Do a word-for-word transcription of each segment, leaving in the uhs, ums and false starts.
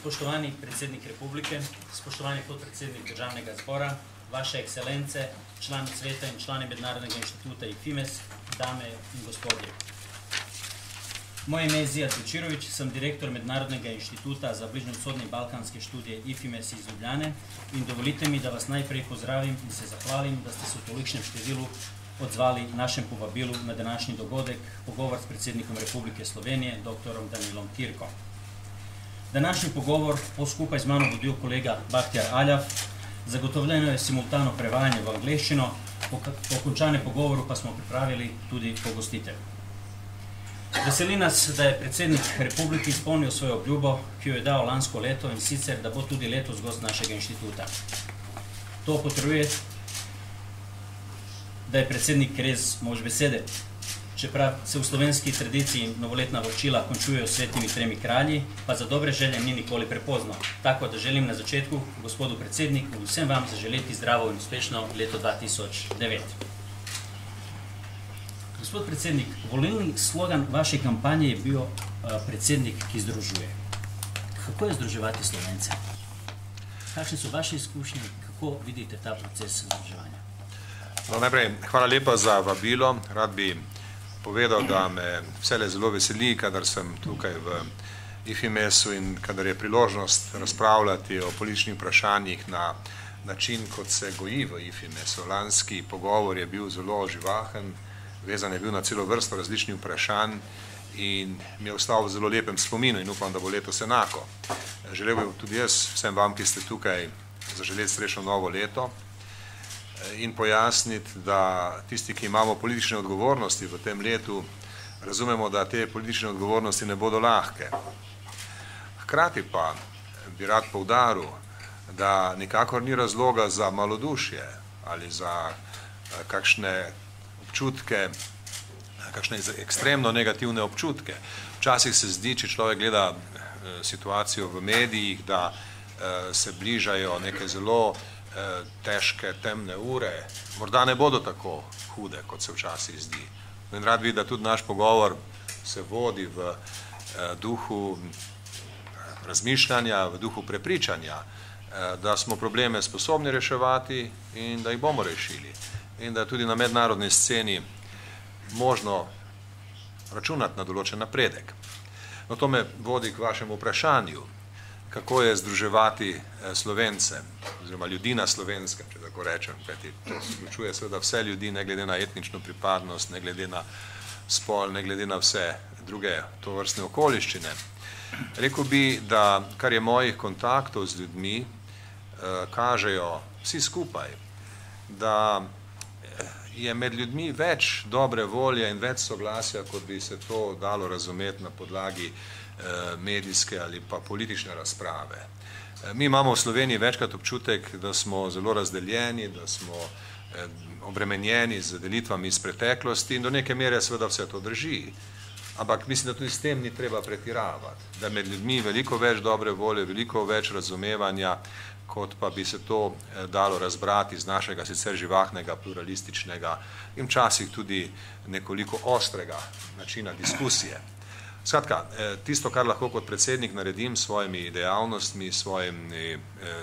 Spoštovani predsednik republike, spoštovani podpredsednik državnega zbora, vaše ekscelence, člani sveta in člani mednarodnega inštituta IFIMES, dame in gospodje. Moje ime je Zijad Bećirović, sem direktor Mednarodnega inštituta za bližnjevzhodne in balkanske študije IFIMES iz Ljubljane in dovolite mi, da vas najprej pozdravim in se zahvalim, da ste se v tolikšnem številu odzvali našem povabilu na današnji dogodek, pogovor s predsednikom Republike Slovenije, doktorom Danilom Türkom. Današnji pogovor bo skupaj z mano vodil kolega Bakhtyar Aljaf. Zagotovljeno je simultano prevajanje v angleščino, po končanem pogovoru pa smo pripravili tudi pogostitev. Veseli nas, da je predsednik republike izpolnil svojo obljubo, ki jo je dal lansko leto in sicer, da bo tudi letos gost našega inštituta. To potrjuje, da je predsednik res mož besede. Čeprav se v slovenski tradiciji novoletna voščila končujejo s svetimi tremi kralji, pa za dobre želje ni nikoli prepozno. Tako da želim na začetku gospodu predsedniku in vsem vam zaželeti zdravo in uspešno leto dva tisoč devet. Gospod predsednik, volilni slogan vaše kampanje je bil predsednik, ki združuje. Kako je združevati Slovence? Kakšne so vaše izkušnje, kako vidite ta proces združevanja? Najprej, hvala lepa za vabilo. Rad bi povedal, da me vsele zelo veseli, kadar sem tukaj v IFIMES-u in kadar je priložnost razpravljati o političnih vprašanjih na način, kot se goji v IFIMES-u. Lanski pogovor je bil zelo živahen, vezan je bil na celo vrsto različnih vprašanj in mi je ostal v zelo lepem spominu in upam, da bo letos enako. Želel bi tudi jaz vsem vam, ki ste tukaj, zaželeti srečno novo leto in pojasniti, da tisti, ki imamo politične odgovornosti v tem letu, razumemo, da te politične odgovornosti ne bodo lahke. Hkrati pa bi rad poudaril, da nikakor ni razloga za malodušje ali za kakšne občutke, kakšne ekstremno negativne občutke. Včasih se zdi, če človek gleda situacijo v medijih, da se bližajo neke zelo težke, temne ure, morda ne bodo tako hude, kot se včasih zdi. In rad bi, da tudi naš pogovor se vodi v duhu razmišljanja, v duhu prepričanja, da smo probleme sposobni reševati in da jih bomo rešili. In da je tudi na mednarodni sceni možno računati na določen napredek. No, to me vodi k vašemu vprašanju. Kako je združevati Slovence, oziroma ljudi na Slovenskem, če tako rečem, kajti vključuje seveda vse ljudi, ne glede na etnično pripadnost, ne glede na spol, ne glede na vse druge tovrstne okoliščine. Rekel bi, da kar je mojih kontaktov z ljudmi, kažejo vsi skupaj, da je med ljudmi več dobre volje in več soglasja, kot bi se to dalo razumeti na podlagi medijske ali pa politične razprave. Mi imamo v Sloveniji večkrat občutek, da smo zelo razdeljeni, da smo obremenjeni z delitvami iz preteklosti in do neke mere seveda vse to drži. Ampak mislim, da tudi s tem ni treba pretiravati, da med ljudmi veliko več dobre volje, veliko več razumevanja, kot pa bi se to dalo razbrati iz našega sicer živahnega, pluralističnega in včasih tudi nekoliko ostrega načina diskusije. Skratka, tisto, kar lahko kot predsednik naredim s svojimi dejavnostmi, s svojimi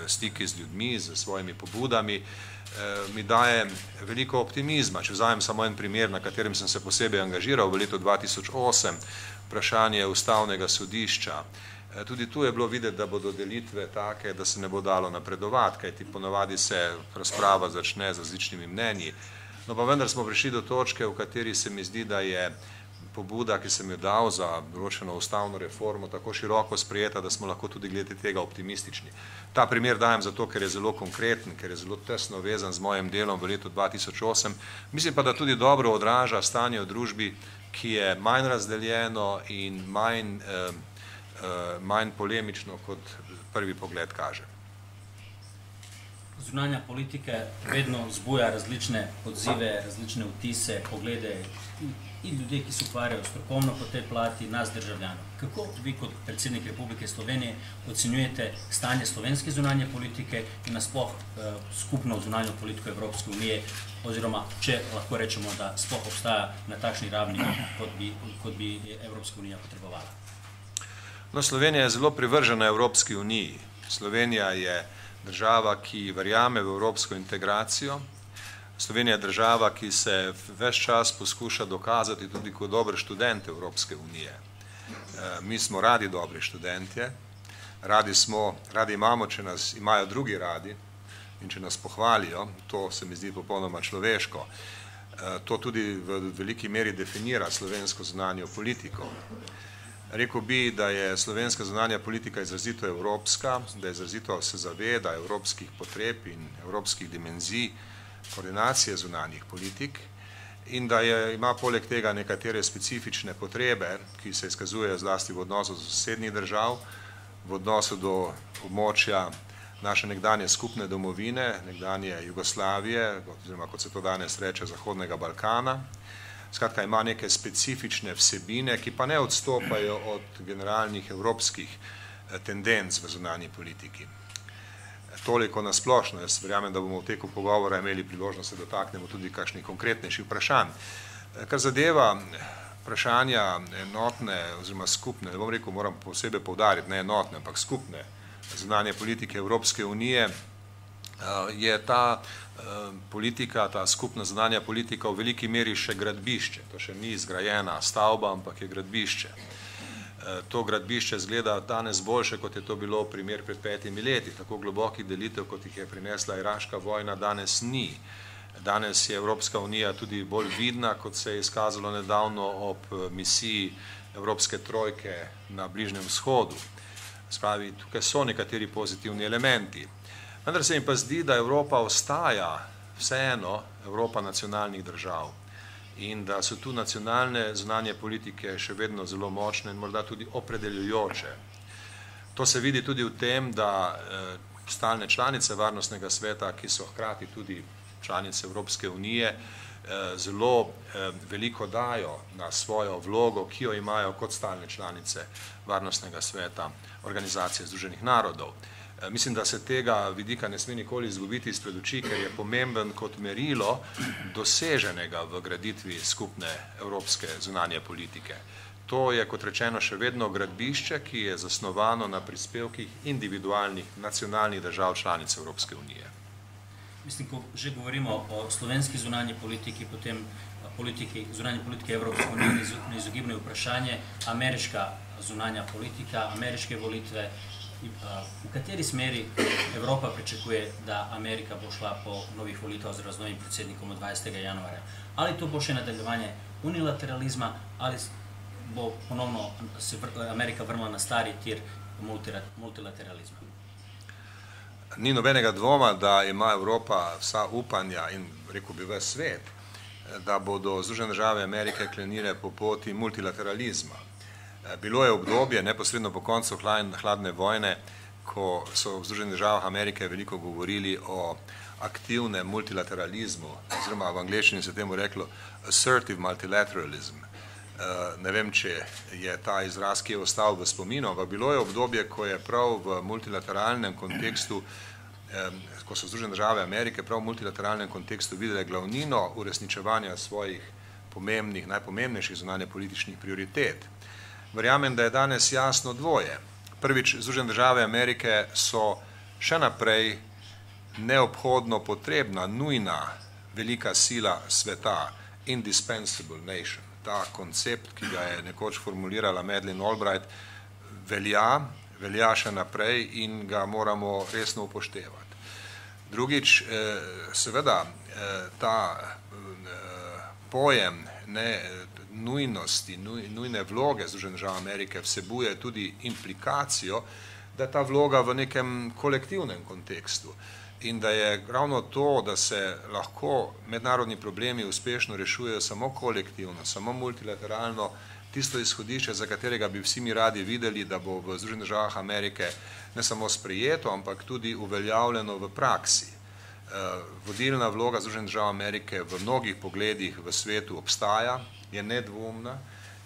stiki z ljudmi, s svojimi pobudami, mi daje veliko optimizma. Če vzamem samo en primer, na katerem sem se posebej angažiral v letu dva tisoč osem, vprašanje ustavnega sodišča. Tudi tu je bilo videti, da bodo delitve take, da se ne bo dalo napredovati, kajti ponavadi se razprava začne z različnimi mnenji. No pa vendar smo prišli do točke, v kateri se mi zdi, da je pobuda, ki sem jo dal za določeno ustavno reformo, tako široko sprejeta, da smo lahko tudi glede tega optimistični. Ta primer dajem zato, ker je zelo konkreten, ker je zelo tesno vezan z mojim delom v letu dva tisoč osem. Mislim pa, da tudi dobro odraža stanje v družbi, ki je manj razdeljeno in manj manj polemično, kot prvi pogled kaže. Zunanja politika vedno zbuja različne odzive, različne vtise, poglede in ljudje, ki se ukvarjajo strokovno po tej plati, nas državljanov. Kako vi kot predsednik Republike Slovenije ocenjujete stanje slovenske zunanje politike in nasploh skupno zunanjo politiko Evropske unije, oziroma če lahko rečemo, da sploh obstaja na takšni ravni, kot bi Evropska unija potrebovala? No, Slovenija je zelo privržena Evropski uniji. Slovenija je država, ki verjame v evropsko integracijo. Slovenija je država, ki se ves čas poskuša dokazati tudi kot dober študent Evropske unije. Mi smo radi dobri študentje, radi smo, radi imamo, če nas imajo drugi radi in če nas pohvalijo, to se mi zdi popolnoma človeško. To tudi v veliki meri definira slovensko zunanjo politiko. Rekel bi, da je slovenska zunanja politika izrazito evropska, da izrazito se zaveda evropskih potreb in evropskih dimenzij koordinacije zunanjih politik in da ima poleg tega nekatere specifične potrebe, ki se izkazujejo zlasti v odnosu do sosednjih držav, v odnosu do območja naše nekdanje skupne domovine, nekdanje Jugoslavije, oziroma kot se to danes reče, Zahodnega Balkana. Skratka, ima neke specifične vsebine, ki pa ne odstopajo od generalnih evropskih tendenc v zunanji politiki. Toliko nasplošno, jaz verjamem, da bomo v teku pogovora imeli priložnost, da se dotaknemo tudi kakšnih konkretnejših vprašanj. Kar zadeva vprašanja enotne oziroma skupne, ne bom rekel, moram posebej poudariti, ne enotne, ampak skupne zunanje politike Evropske unije, je ta politika, ta skupna zunanja politika v veliki meri še gradbišče. To še ni izgrajena stavba, ampak je gradbišče. To gradbišče izgleda danes boljše, kot je to bilo primer pred petimi leti. Tako globokih delitev, kot jih je prinesla iraška vojna, danes ni. Danes je Evropska unija tudi bolj vidna, kot se je izkazalo nedavno ob misiji Evropske trojke na Bližnjem vzhodu. Spravi, tukaj so nekateri pozitivni elementi. Vendar se mi pa zdi, da Evropa ostaja vseeno Evropa nacionalnih držav in da so tu nacionalne zunanje politike še vedno zelo močne in morda tudi opredeljujoče. To se vidi tudi v tem, da stalne članice Varnostnega sveta, ki so hkrati tudi članice Evropske unije, zelo veliko dajo na svojo vlogo, ki jo imajo kot stalne članice Varnostnega sveta Organizacije Združenih narodov. Mislim, da se tega vidika ne sme nikoli izgubiti izpred oči, ker je pomemben kot merilo doseženega v graditvi skupne evropske zunanje politike. To je, kot rečeno, še vedno gradbišče, ki je zasnovano na prispevkih individualnih nacionalnih držav članic Evropske unije. Mislim, ko že govorimo o slovenski zunanji politiki, potem zunanje politike Evropske unije neizogibno je vprašanje ameriška zunanja politika, ameriške volitve, v kateri smeri Evropa pričakuje, da Amerika bo šla po novih volitev oziroma z novim predsednikom od dvajsetega januarja. Ali to bo še nadaljevanje unilateralizma, ali bo ponovno se Amerika vrnila na stari tir multilateralizma? Ni nobenega dvoma, da ima Evropa vsa upanja in, rekel bi, ves svet, da bodo Združene države Amerike krenile po poti multilateralizma. Bilo je obdobje, neposredno po koncu hladne vojne, ko so v Združenih državah Amerike veliko govorili o aktivnem multilateralizmu, oziroma v angleščini se temu reklo assertive multilateralism. Ne vem, če je ta izraz, ki je ostal v spominu, ampak bilo je obdobje, ko je prav v multilateralnem kontekstu, ko so Združene države Amerike prav v multilateralnem kontekstu videle glavnino uresničevanja svojih pomembnih, najpomembnejših zunanje političnih prioritet. Verjamem, da je danes jasno dvoje. Prvič, Združene države Amerike so še naprej neobhodno potrebna, nujna, velika sila sveta, indispensable nation. Ta koncept, ki ga je nekoč formulirala Madeleine Albright, velja, velja še naprej in ga moramo resno upoštevati. Drugič, seveda, ta pojem nujnosti, nujne vloge Združenih držav Amerike vsebuje tudi implikacijo, da ta vloga v nekem kolektivnem kontekstu in da je ravno to, da se lahko mednarodni problemi uspešno rešujejo samo kolektivno, samo multilateralno, tisto izhodišče, za katerega bi vsi mi radi videli, da bo v Združenih državah Amerike ne samo sprejeto, ampak tudi uveljavljeno v praksi. Vodilna vloga Združenih držav Amerike v mnogih pogledih v svetu obstaja, je nedvomna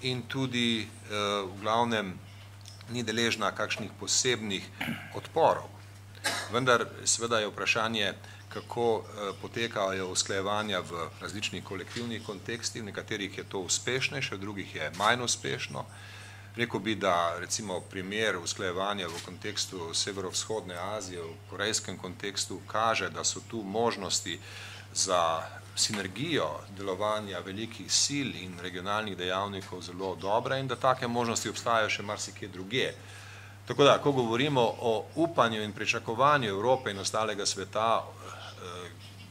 in tudi v glavnem ni deležna kakšnih posebnih odporov. Vendar seveda je vprašanje, kako potekajo usklajevanja v različnih kolektivnih kontekstih, v nekaterih je to uspešnejše, v drugih je manj uspešno. Rekel bi, da recimo primer usklajevanja v kontekstu severovzhodne Azije, v korejskem kontekstu, kaže, da so tu možnosti za sinergijo delovanja velikih sil in regionalnih dejavnikov zelo dobre in da take možnosti obstajajo še marsikje drugje. Tako da, ko govorimo o upanju in pričakovanju Evrope in ostalega sveta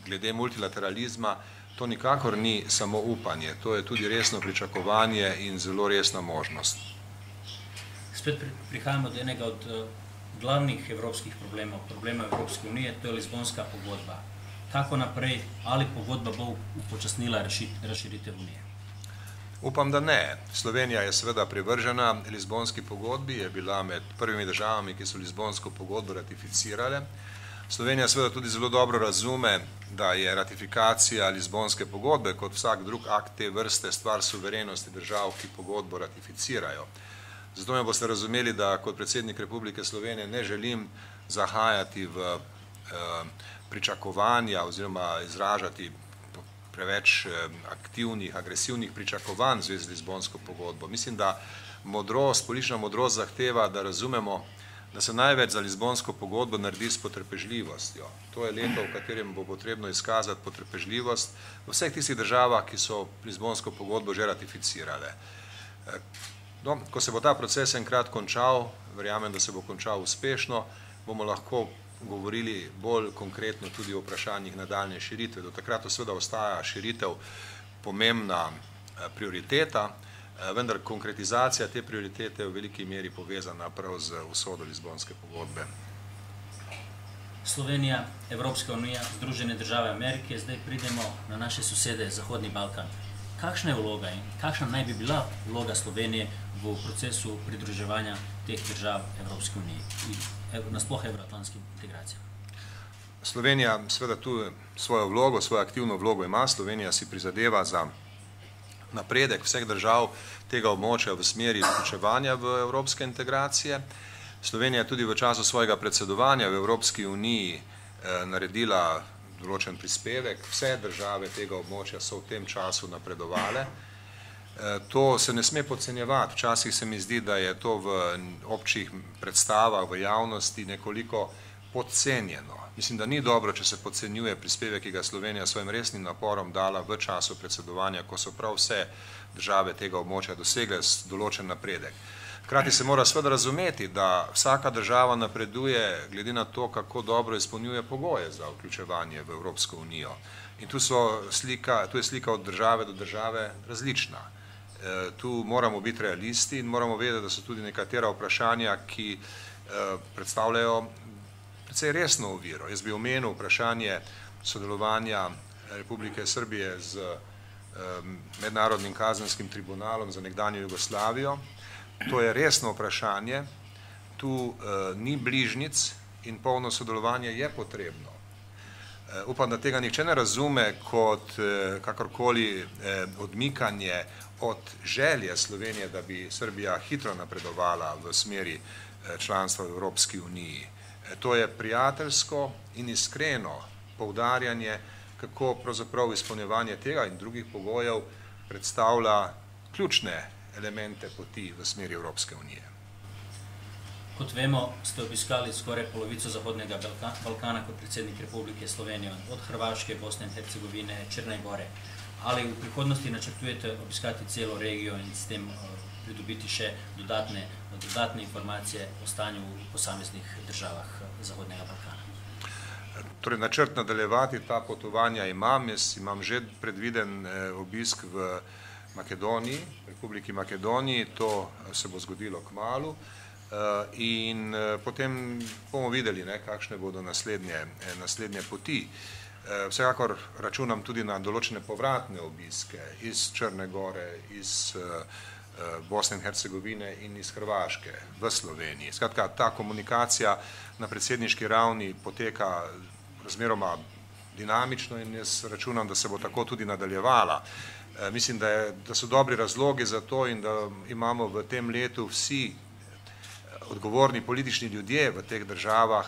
glede multilateralizma, to nikakor ni samo upanje, to je tudi resno pričakovanje in zelo resna možnost. Spet prihajamo do enega od glavnih evropskih problemov, problema Evropske unije, to je Lizbonska pogodba. Kako naprej, ali pogodba bo upočasnila razširitev unije? Upam, da ne. Slovenija je seveda privržena Lizbonski pogodbi, je bila med prvimi državami, ki so Lizbonsko pogodbo ratificirale. Slovenija seveda tudi zelo dobro razume, da je ratifikacija Lizbonske pogodbe kot vsak drug akt te vrste stvar suverenosti držav, ki pogodbo ratificirajo. Zato me boste razumeli, da kot predsednik Republike Slovenije ne želim zahajati v pričakovanja oziroma izražati preveč aktivnih, agresivnih pričakovanj v zvezi z Lizbonsko pogodbo. Mislim, da modrost, politična modrost zahteva, da razumemo, da se največ za Lizbonsko pogodbo naredi s potrpežljivostjo. To je leto, v katerem bo potrebno izkazati potrpežljivost v vseh tistih državah, ki so Lizbonsko pogodbo že ratificirale. Ko se bo ta proces enkrat končal, verjamem, da se bo končal uspešno, bomo lahko govorili bolj konkretno tudi o vprašanjih nadaljne širitve. Do takrat seveda ostaja širitev pomembna prioriteta, vendar konkretizacija te prioritete je v veliki meri povezana prav z usodo Lizbonske pogodbe. Slovenija, Evropska unija, Združene države Amerike, zdaj pridemo na naše sosede, Zahodni Balkan. Kakšna je vloga in kakšna naj bi bila vloga Slovenije v procesu pridruževanja teh držav Evropske unije in nasploh evroatlantskim integracijam? Slovenija seveda tu svojo vlogo, svojo aktivno vlogo ima. Slovenija si prizadeva za napredek vseh držav tega območja v smeri vključevanja v evropske integracije. Slovenija je tudi v času svojega predsedovanja v Evropski uniji naredila določen prispevek, vse države tega območja so v tem času napredovale. To se ne sme podcenjevati, včasih se mi zdi, da je to v občih predstavah, v javnosti nekoliko podcenjeno. Mislim, da ni dobro, če se podcenjuje prispevek, ki ga Slovenija svojim resnim naporom dala v času predsedovanja, ko so prav vse države tega območja dosegle določen napredek. Hkrati se mora seveda razumeti, da vsaka država napreduje glede na to, kako dobro izpolnjuje pogoje za vključevanje v Evropsko unijo. In tu je slika od države do države različna. Tu moramo biti realisti in moramo vedeti, da so tudi nekatera vprašanja, ki predstavljajo precej resno oviro. Jaz bi omenil vprašanje sodelovanja Republike Srbije z Mednarodnim kazenskim tribunalom za nekdanjo Jugoslavijo. To je resno vprašanje, tu ni bližnic in polno sodelovanje je potrebno. Upam, da tega nihče ne razume kot kakorkoli odmikanje od želje Slovenije, da bi Srbija hitro napredovala v smeri članstva v Evropski uniji. To je prijateljsko in iskreno poudarjanje, kako pravzaprav izpolnjevanje tega in drugih pogojev predstavlja ključne elemente poti v smeri Evropske unije. Kot vemo, ste obiskali skoraj polovico Zahodnega Balkana kot predsednik Republike Slovenije, od Hrvaške, Bosne in Hercegovine, Črne Gore. Ali v prihodnosti načrtujete obiskati celo regijo in s tem pridobiti še dodatne informacije o stanju v posameznih državah Zahodnega Balkana? Torej, načrt nadaljevati ta potovanja imam. Jaz imam že predviden obisk v Makedoniji, Republiki Makedoniji, to se bo zgodilo kmalu in potem bomo videli, kakšne bodo naslednje poti. Vsekakor računam tudi na določene povratne obiske iz Črne Gore, iz Bosne in Hercegovine in iz Hrvaške v Sloveniji. Skratka, ta komunikacija na predsedniški ravni poteka razmeroma dinamično in jaz računam, da se bo tako tudi nadaljevala. Mislim, da so dobri razlogi za to in da imamo v tem letu vsi odgovorni politični ljudje v teh državah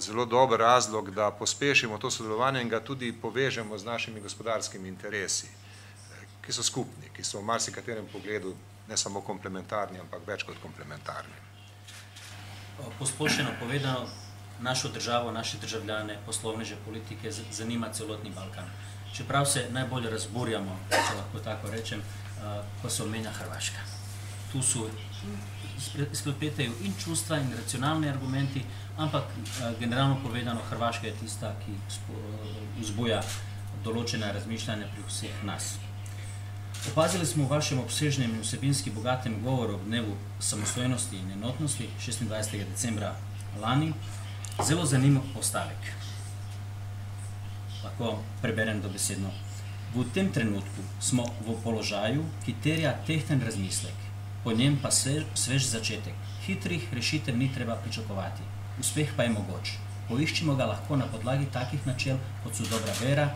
zelo dober razlog, da pospešimo to sodelovanje in ga tudi povežemo z našimi gospodarskimi interesi, ki so skupni, ki so v marsikaterem pogledu ne samo komplementarni, ampak več kot komplementarni. Posplošeno povedano, našo državo, naše državljane, poslovneže, politike zanima celotni Balkan. Čeprav se najbolje razburjamo, če lahko tako rečem, ko se omenja Hrvaška. Tu so izpletejo in čustva in racionalni argumenti, ampak generalno povedano, Hrvaška je tista, ki vzbuja določena razmišljanja pri vseh nas. Opazili smo v vašem obsežnem in vsebinski bogatem govoru ob dnevu samostojnosti in enotnosti šestindvajsetega decembra lani zelo zanimiv postavek. Lahko preberem dobesedno. V tem trenutku smo v položaju, ki terja tehten razmislek, po njem pa svež začetek. Hitrih rešitev ni treba pričakovati, uspeh pa je mogoč. Poiščimo ga lahko na podlagi takih načel, kot so dobra vera,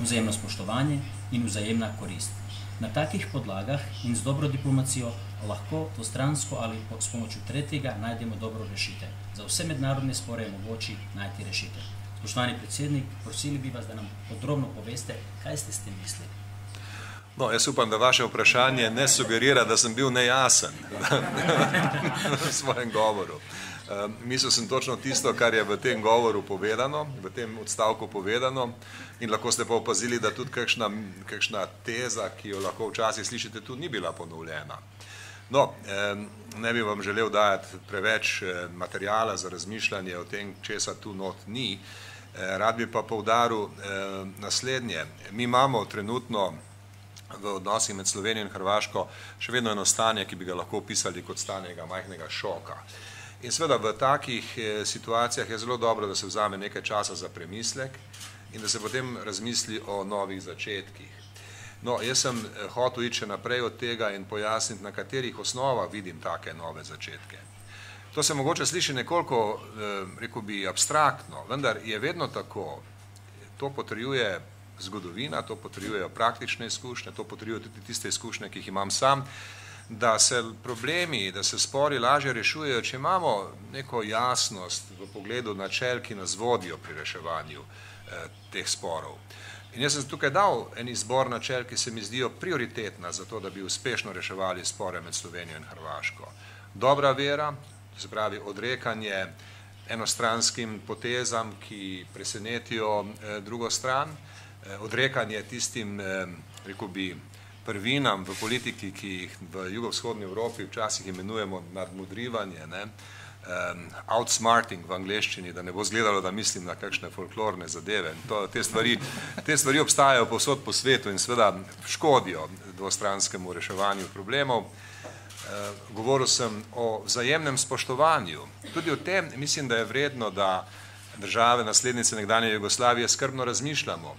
vzajemno spoštovanje in vzajemna korist. Na takih podlagah in z dobro diplomacijo lahko dvostransko ali s pomočjo tretjega najdemo dobro rešitev. Za vse mednarodne spore je mogoče najti rešitev. Spoštovani predsednik, prosili bi vas, da nam podrobno poveste, kaj ste s tem mislili. No, jaz upam, da vaše vprašanje ne sugerira, da sem bil nejasen v svojem govoru. Mislil sem točno tisto, kar je v tem govoru povedano, v tem odstavku povedano in lahko ste pa opazili, da tudi kakšna teza, ki jo lahko včasih slišite, tudi ni bila ponovljena. No, ne bi vam želel dajati preveč materijala za razmišljanje o tem, česa tu not ni. Rad bi pa poudaril naslednje. Mi imamo trenutno v odnosih med Slovenijo in Hrvaško še vedno eno stanje, ki bi ga lahko opisali kot stanega majhnega šoka. In seveda v takih situacijah je zelo dobro, da se vzame nekaj časa za premislek in da se potem razmisli o novih začetkih. No, jaz sem hotel iti še naprej od tega in pojasniti, na katerih osnovah vidim take nove začetke. To se mogoče sliši nekoliko, rekel bi, abstraktno, vendar je vedno tako, to potrjuje zgodovina, to potrjujejo praktične izkušnje, to potrjujejo tudi tiste izkušnje, ki jih imam sam, da se problemi, da se spori lažje rešujejo, če imamo neko jasnost v pogledu načel, ki nas vodijo pri reševanju teh sporov. In jaz sem tukaj dal en izbor načel, ki se mi zdijo prioritetna za to, da bi uspešno reševali spore med Slovenijo in Hrvaško. Dobra vera, to se pravi odrekanje enostranskim potezam, ki presenetijo drugo stran, odrekanje tistim, rekel bi, prvinam v politiki, ki jih v jugovzhodni Evropi včasih imenujemo nadmudrivanje, outsmarting v angleščini, da ne bo zgledalo, da mislim na kakšne folklorne zadeve. Te stvari obstajajo povsod po svetu in seveda škodijo dvostranskemu reševanju problemov. Govoril sem o vzajemnem spoštovanju. Tudi o tem mislim, da je vredno, da države naslednice nekdanje Jugoslavije skrbno razmišljamo.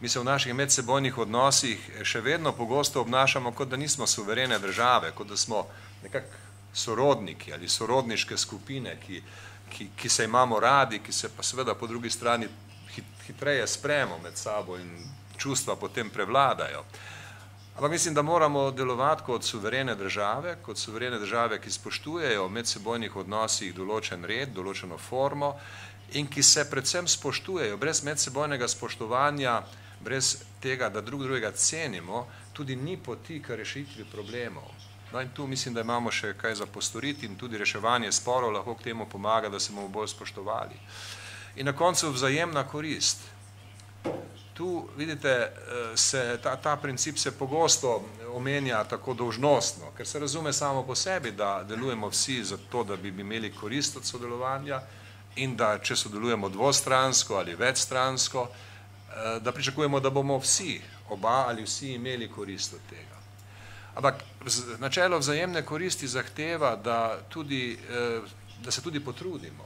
Mi se v naših medsebojnih odnosih še vedno pogosto obnašamo, kot da nismo suverene države, kot da smo nekako sorodniki ali sorodniške skupine, ki se imamo radi, ki se pa seveda po drugi strani hitreje spremo med sabo in čustva potem prevladajo. Ampak mislim, da moramo delovati kot suverene države, kot suverene države, ki spoštujejo v medsebojnih odnosih določen red, določeno formo in ki se predvsem spoštujejo. Brez medsebojnega spoštovanja, brez tega, da drug drugega cenimo, tudi ni poti k rešitvi problemov. No in tu mislim, da imamo še kaj za postoriti in tudi reševanje sporov lahko k temu pomaga, da se bomo bolj spoštovali. In na koncu vzajemna korist. Tu, vidite, ta princip se pogosto omenja tako dolžnostno, ker se razume samo po sebi, da delujemo vsi za to, da bi imeli korist od sodelovanja in da, če sodelujemo dvostransko ali večstransko, da pričakujemo, da bomo vsi, oba ali vsi, imeli korist od tega. Ampak načelo vzajemne koristi zahteva, da se tudi potrudimo,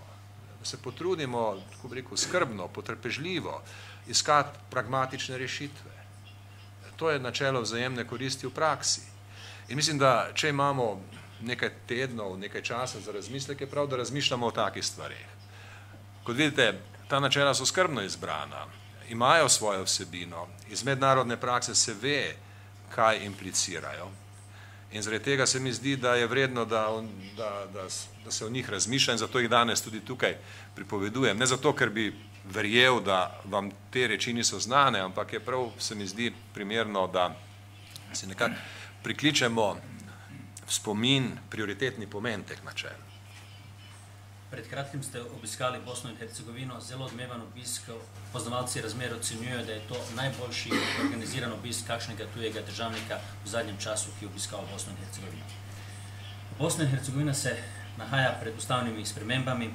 da se potrudimo, tako bi rekel, skrbno, potrpežljivo, iskati pragmatične rešitve. To je načelo vzajemne koristi v praksi. In mislim, da če imamo nekaj tednov, nekaj časa za razmisleke, prav, da razmišljamo o takih stvarih. Kot vidite, ta načela so skrbno izbrana, imajo svojo vsebino, iz mednarodne prakse se ve, kaj implicirajo. In zaradi tega se mi zdi, da je vredno, da, da, da, da se o njih razmišlja in zato jih danes tudi tukaj pripovedujem. Ne zato, ker bi verjel, da vam te reči niso znane, ampak je prav, se mi zdi primerno, da si nekako prikličemo v spomin prioritetni pomen teh načel. Pred kratkim ste obiskali Bosno in Hercegovino, zelo odmevan obisk, poznavalci razmer ocenjujejo, da je to najboljši organiziran obisk kakšnega tujega državnika v zadnjem času, ki je obiskal Bosno in Hercegovino. Bosna in Hercegovina se nahaja pred ustavnimi spremembami.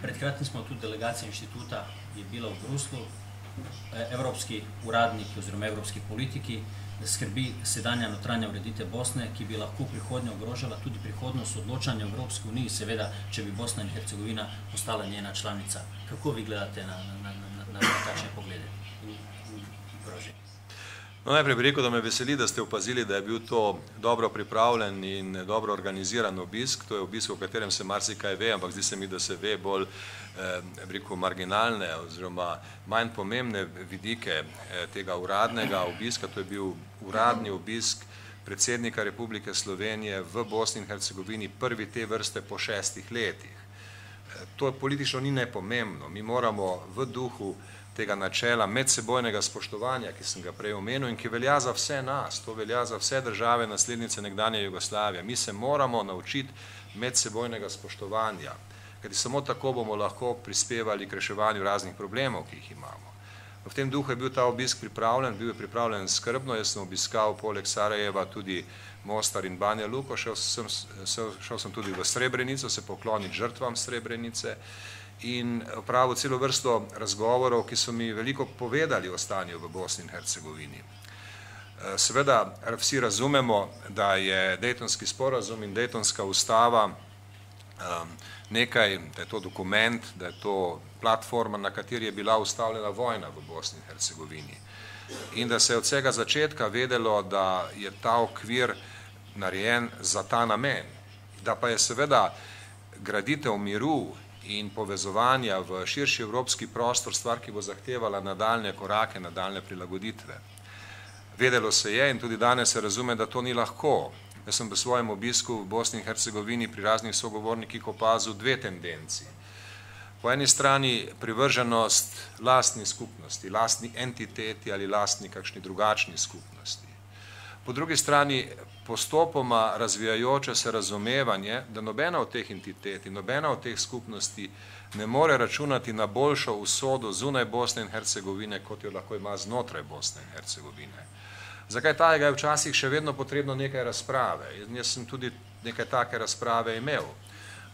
Pred kratkim smo tudi delegacija inštituta je bila v Bruslu, evropski uradniki oziroma evropski politiki, da skrbi sedanja notranja ureditev Bosne, ki bi lahko prihodnje ogrožala tudi prihodnost odločanja Evropske unije, seveda, če bi Bosna in Hercegovina postala njena članica. Kako vi gledate na takšne poglede? Najprej bi rekel, da me veseli, da ste opazili, da je bil to dobro pripravljen in dobro organiziran obisk. To je obisk, o katerem se marsikaj ve, ampak zdi se mi, da se ve bolj rekel, marginalne oziroma manj pomembne vidike tega uradnega obiska. To je bil uradni obisk predsednika Republike Slovenije v Bosni in Hercegovini, prvi te vrste po šestih letih. To politično ni nepomembno. Mi moramo v duhu tega načela medsebojnega spoštovanja, ki sem ga prej omenil in ki velja za vse nas, to velja za vse države naslednice nekdanje Jugoslavije. Mi se moramo naučiti medsebojnega spoštovanja, kajti samo tako bomo lahko prispevali k reševanju raznih problemov, ki jih imamo. V tem duhu je bil ta obisk pripravljen, bil je pripravljen skrbno, jaz sem obiskal poleg Sarajeva tudi Mostar in Banja Luko, šel sem, šel sem tudi v Srebrenico, se pokloniti žrtvam Srebrenice, in opravil celo vrsto razgovorov, ki so mi veliko povedali o stanju v Bosni in Hercegovini. Seveda vsi razumemo, da je Dejtonski sporazum in Dejtonska ustava nekaj, da je to dokument, da je to platforma, na kateri je bila ustavljena vojna v Bosni in Hercegovini. In da se je od vsega začetka vedelo, da je ta okvir narejen za ta namen, da pa je seveda graditev miru in povezovanja v širši evropski prostor, stvar, ki bo zahtevala nadaljne korake, nadaljne prilagoditve. Vedelo se je in tudi danes se razume, da to ni lahko. Jaz sem v svojem obisku v Bosni in Hercegovini pri raznih sogovornikih opazil dve tendenci. Po eni strani privrženost lastni skupnosti, lastni entiteti ali lastni kakšni drugačni skupnosti. Po drugi strani postopoma razvijajoče se razumevanje, da nobena od teh entitet in nobena od teh skupnosti ne more računati na boljšo usodo zunaj Bosne in Hercegovine, kot jo lahko ima znotraj Bosne in Hercegovine. Zakaj takega je včasih še vedno potrebno nekaj razprave. Jaz sem tudi nekaj take razprave imel,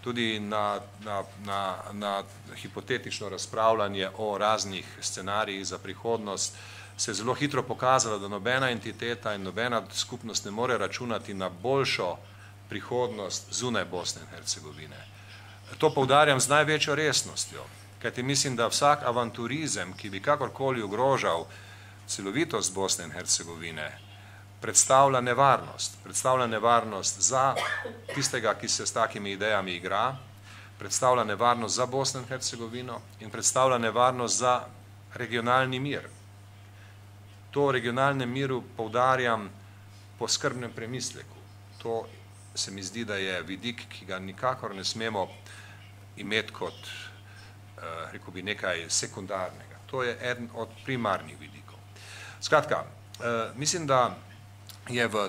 tudi na, na, na, na hipotetično razpravljanje o raznih scenarijih za prihodnost, se je zelo hitro pokazalo, da nobena entiteta in nobena skupnost ne more računati na boljšo prihodnost zunaj Bosne in Hercegovine. To poudarjam z največjo resnostjo, kajti mislim, da vsak avanturizem, ki bi kakorkoli ogrožal celovitost Bosne in Hercegovine, predstavlja nevarnost. Predstavlja nevarnost za tistega, ki se s takimi idejami igra, predstavlja nevarnost za Bosno in Hercegovino in predstavlja nevarnost za regionalni mir. To o regionalnem miru poudarjam po skrbnem premisleku. To se mi zdi, da je vidik, ki ga nikakor ne smemo imeti kot, rekel bi, nekaj sekundarnega. To je eden od primarnih vidikov. Skratka, mislim, da je v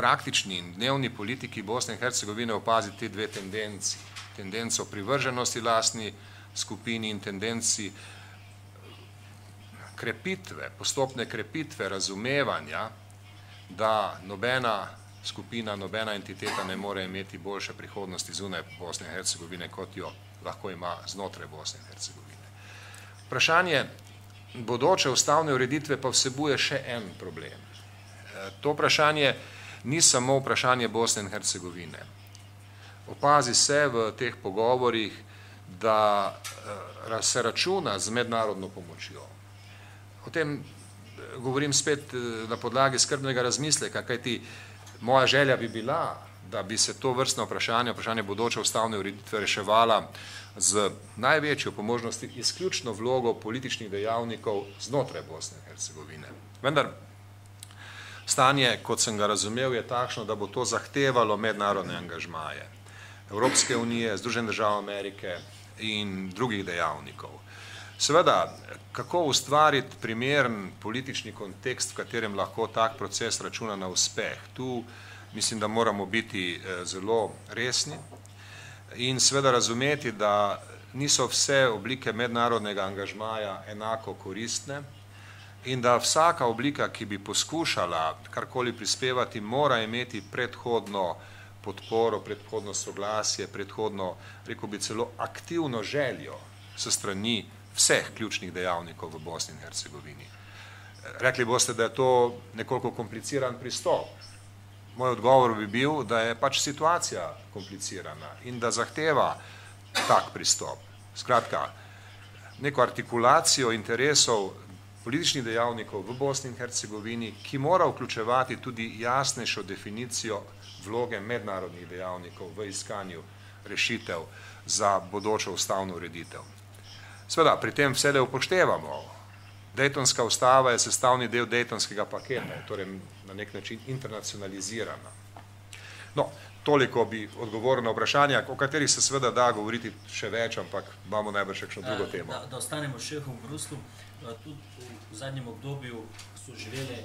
praktični in dnevni politiki Bosne in Hercegovine opaziti te dve tendenci. Tendenco privrženosti lastni skupini in tendenci krepitve, postopne krepitve razumevanja, da nobena skupina, nobena entiteta ne more imeti boljše prihodnosti zunaj Bosne in Hercegovine, kot jo lahko ima znotraj Bosne in Hercegovine. Vprašanje bodoče ustavne ureditve pa vsebuje še en problem. To vprašanje ni samo vprašanje Bosne in Hercegovine. Opazi se v teh pogovorih, da se računa z mednarodno pomočjo. O tem govorim spet na podlagi skrbnega razmisleka, kajti Moja želja bi bila, da bi se to vrstno vprašanje, vprašanje bodoče ustavne ureditve reševala z največjo po možnosti izključno vlogo političnih dejavnikov znotraj Bosne in Hercegovine. Vendar stanje, kot sem ga razumel, je takšno, da bo to zahtevalo mednarodne angažmaje Evropske unije, Združenih držav Amerike in drugih dejavnikov. Seveda, kako ustvariti primeren politični kontekst, v katerem lahko tak proces računa na uspeh? Tu mislim, da moramo biti zelo resni in seveda razumeti, da niso vse oblike mednarodnega angažmaja enako koristne in da vsaka oblika, ki bi poskušala karkoli prispevati, mora imeti predhodno podporo, predhodno soglasje, predhodno, rekel bi, celo aktivno željo s strani vseh ključnih dejavnikov v Bosni in Hercegovini. Rekli boste, da je to nekoliko kompliciran pristop. Moj odgovor bi bil, da je pač situacija komplicirana in da zahteva tak pristop. Skratka, neko artikulacijo interesov političnih dejavnikov v Bosni in Hercegovini, ki mora vključevati tudi jasnejšo definicijo vloge mednarodnih dejavnikov v iskanju rešitev za bodočo ustavno ureditev. Seveda, pri tem vse le upoštevamo. Dejtonska ustava je sestavni del dejtonskega paketa, torej na nek način internacionalizirana. No, toliko bi odgovoril na vprašanja, o katerih se seveda da govoriti še več, ampak imamo najbrž kakšno drugo temo. Da ostanemo še v Bruslu. Tudi v zadnjem obdobju so živele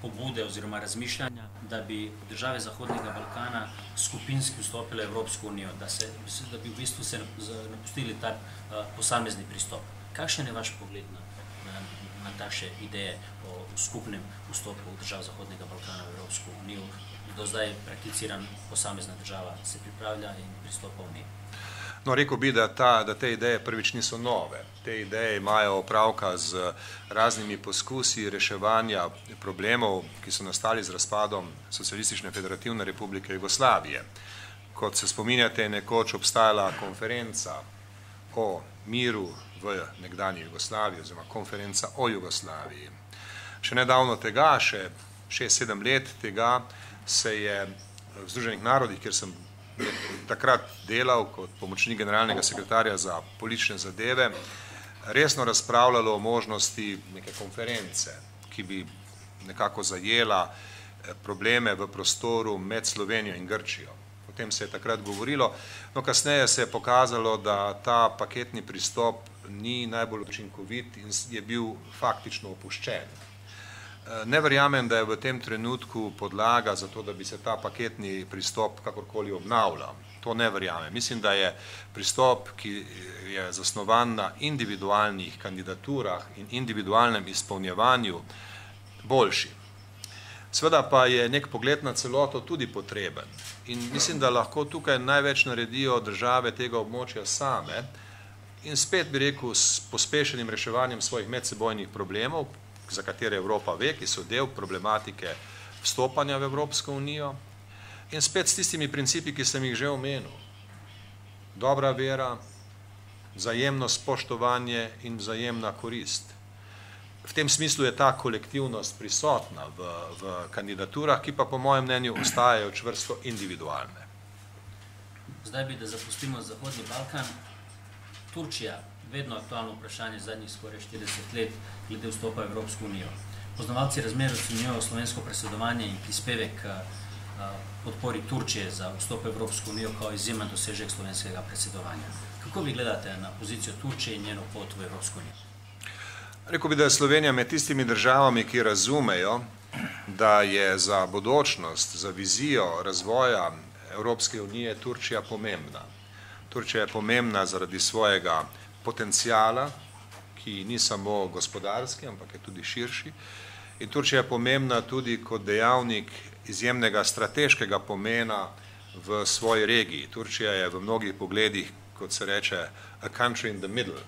pobude oziroma razmišljanja, da bi države Zahodnega Balkana skupinski vstopile v Evropsko unijo, da bi v bistvu se napustili ta posamezni pristop. Kakšen je vaš pogled na takšne ideje o skupnem vstopu držav Zahodnega Balkana v Evropsko unijo? Do zdaj prakticiran posamezna država se pripravlja in pristopa v njej. No, rekel bi, da te ideje prvič niso nove. Te ideje imajo opravka z raznimi poskusi reševanja problemov, ki so nastali z razpadom Socialistične federativne republike Jugoslavije. Kot se spominjate, je nekoč obstajala konferenca o miru v nekdanji Jugoslaviji, oziroma konferenca o Jugoslaviji. Še nedavno tega, še šest sedem let tega, se je v Združenih narodih, kjer sem takrat delal kot pomočnik generalnega sekretarja za politične zadeve, resno razpravljalo o možnosti neke konference, ki bi nekako zajela probleme v prostoru med Slovenijo in Grčijo. O tem se je takrat govorilo, no kasneje se je pokazalo, da ta paketni pristop ni najbolj učinkovit in je bil faktično opuščen. Ne verjamem, da je v tem trenutku podlaga za to, da bi se ta paketni pristop kakorkoli obnavljal. To ne verjamem. Mislim, da je pristop, ki je zasnovan na individualnih kandidaturah in individualnem izpolnjevanju, boljši. Seveda pa je nek pogled na celoto tudi potreben. In mislim, da lahko tukaj največ naredijo države tega območja same in spet bi rekel s pospešenim reševanjem svojih medsebojnih problemov, za katere Evropa ve, ki so del problematike vstopanja v Evropsko unijo in spet s tistimi principi, ki sem jih že omenil. Dobra vera, vzajemno spoštovanje in vzajemna korist. V tem smislu je ta kolektivnost prisotna v kandidaturah, ki pa po mojem mnenju ostajajo čvrsto individualne. Zdaj bi, da zapustimo Zahodni Balkan, Turčija, vedno aktualno vprašanje zadnjih skoraj štirideset let glede vstopa v Evropsko unijo. Poznavalci razmer ocenjujejo slovensko predsedovanje in prispevek podpori Turčije za vstop v Evropsko unijo kao izjemen dosežek slovenskega predsedovanja. Kako vi gledate na pozicijo Turčije in njeno pot v Evropsko unijo? Rekel bi, da je Slovenija med tistimi državami, ki razumejo, da je za bodočnost, za vizijo razvoja Evropske unije Turčija pomembna. Turčija je pomembna zaradi svojega potencijala, ki ni samo gospodarski, ampak je tudi širši. In Turčija je pomembna tudi kot dejavnik izjemnega strateškega pomena v svoji regiji. Turčija je v mnogih pogledih, kot se reče, a country in the middle,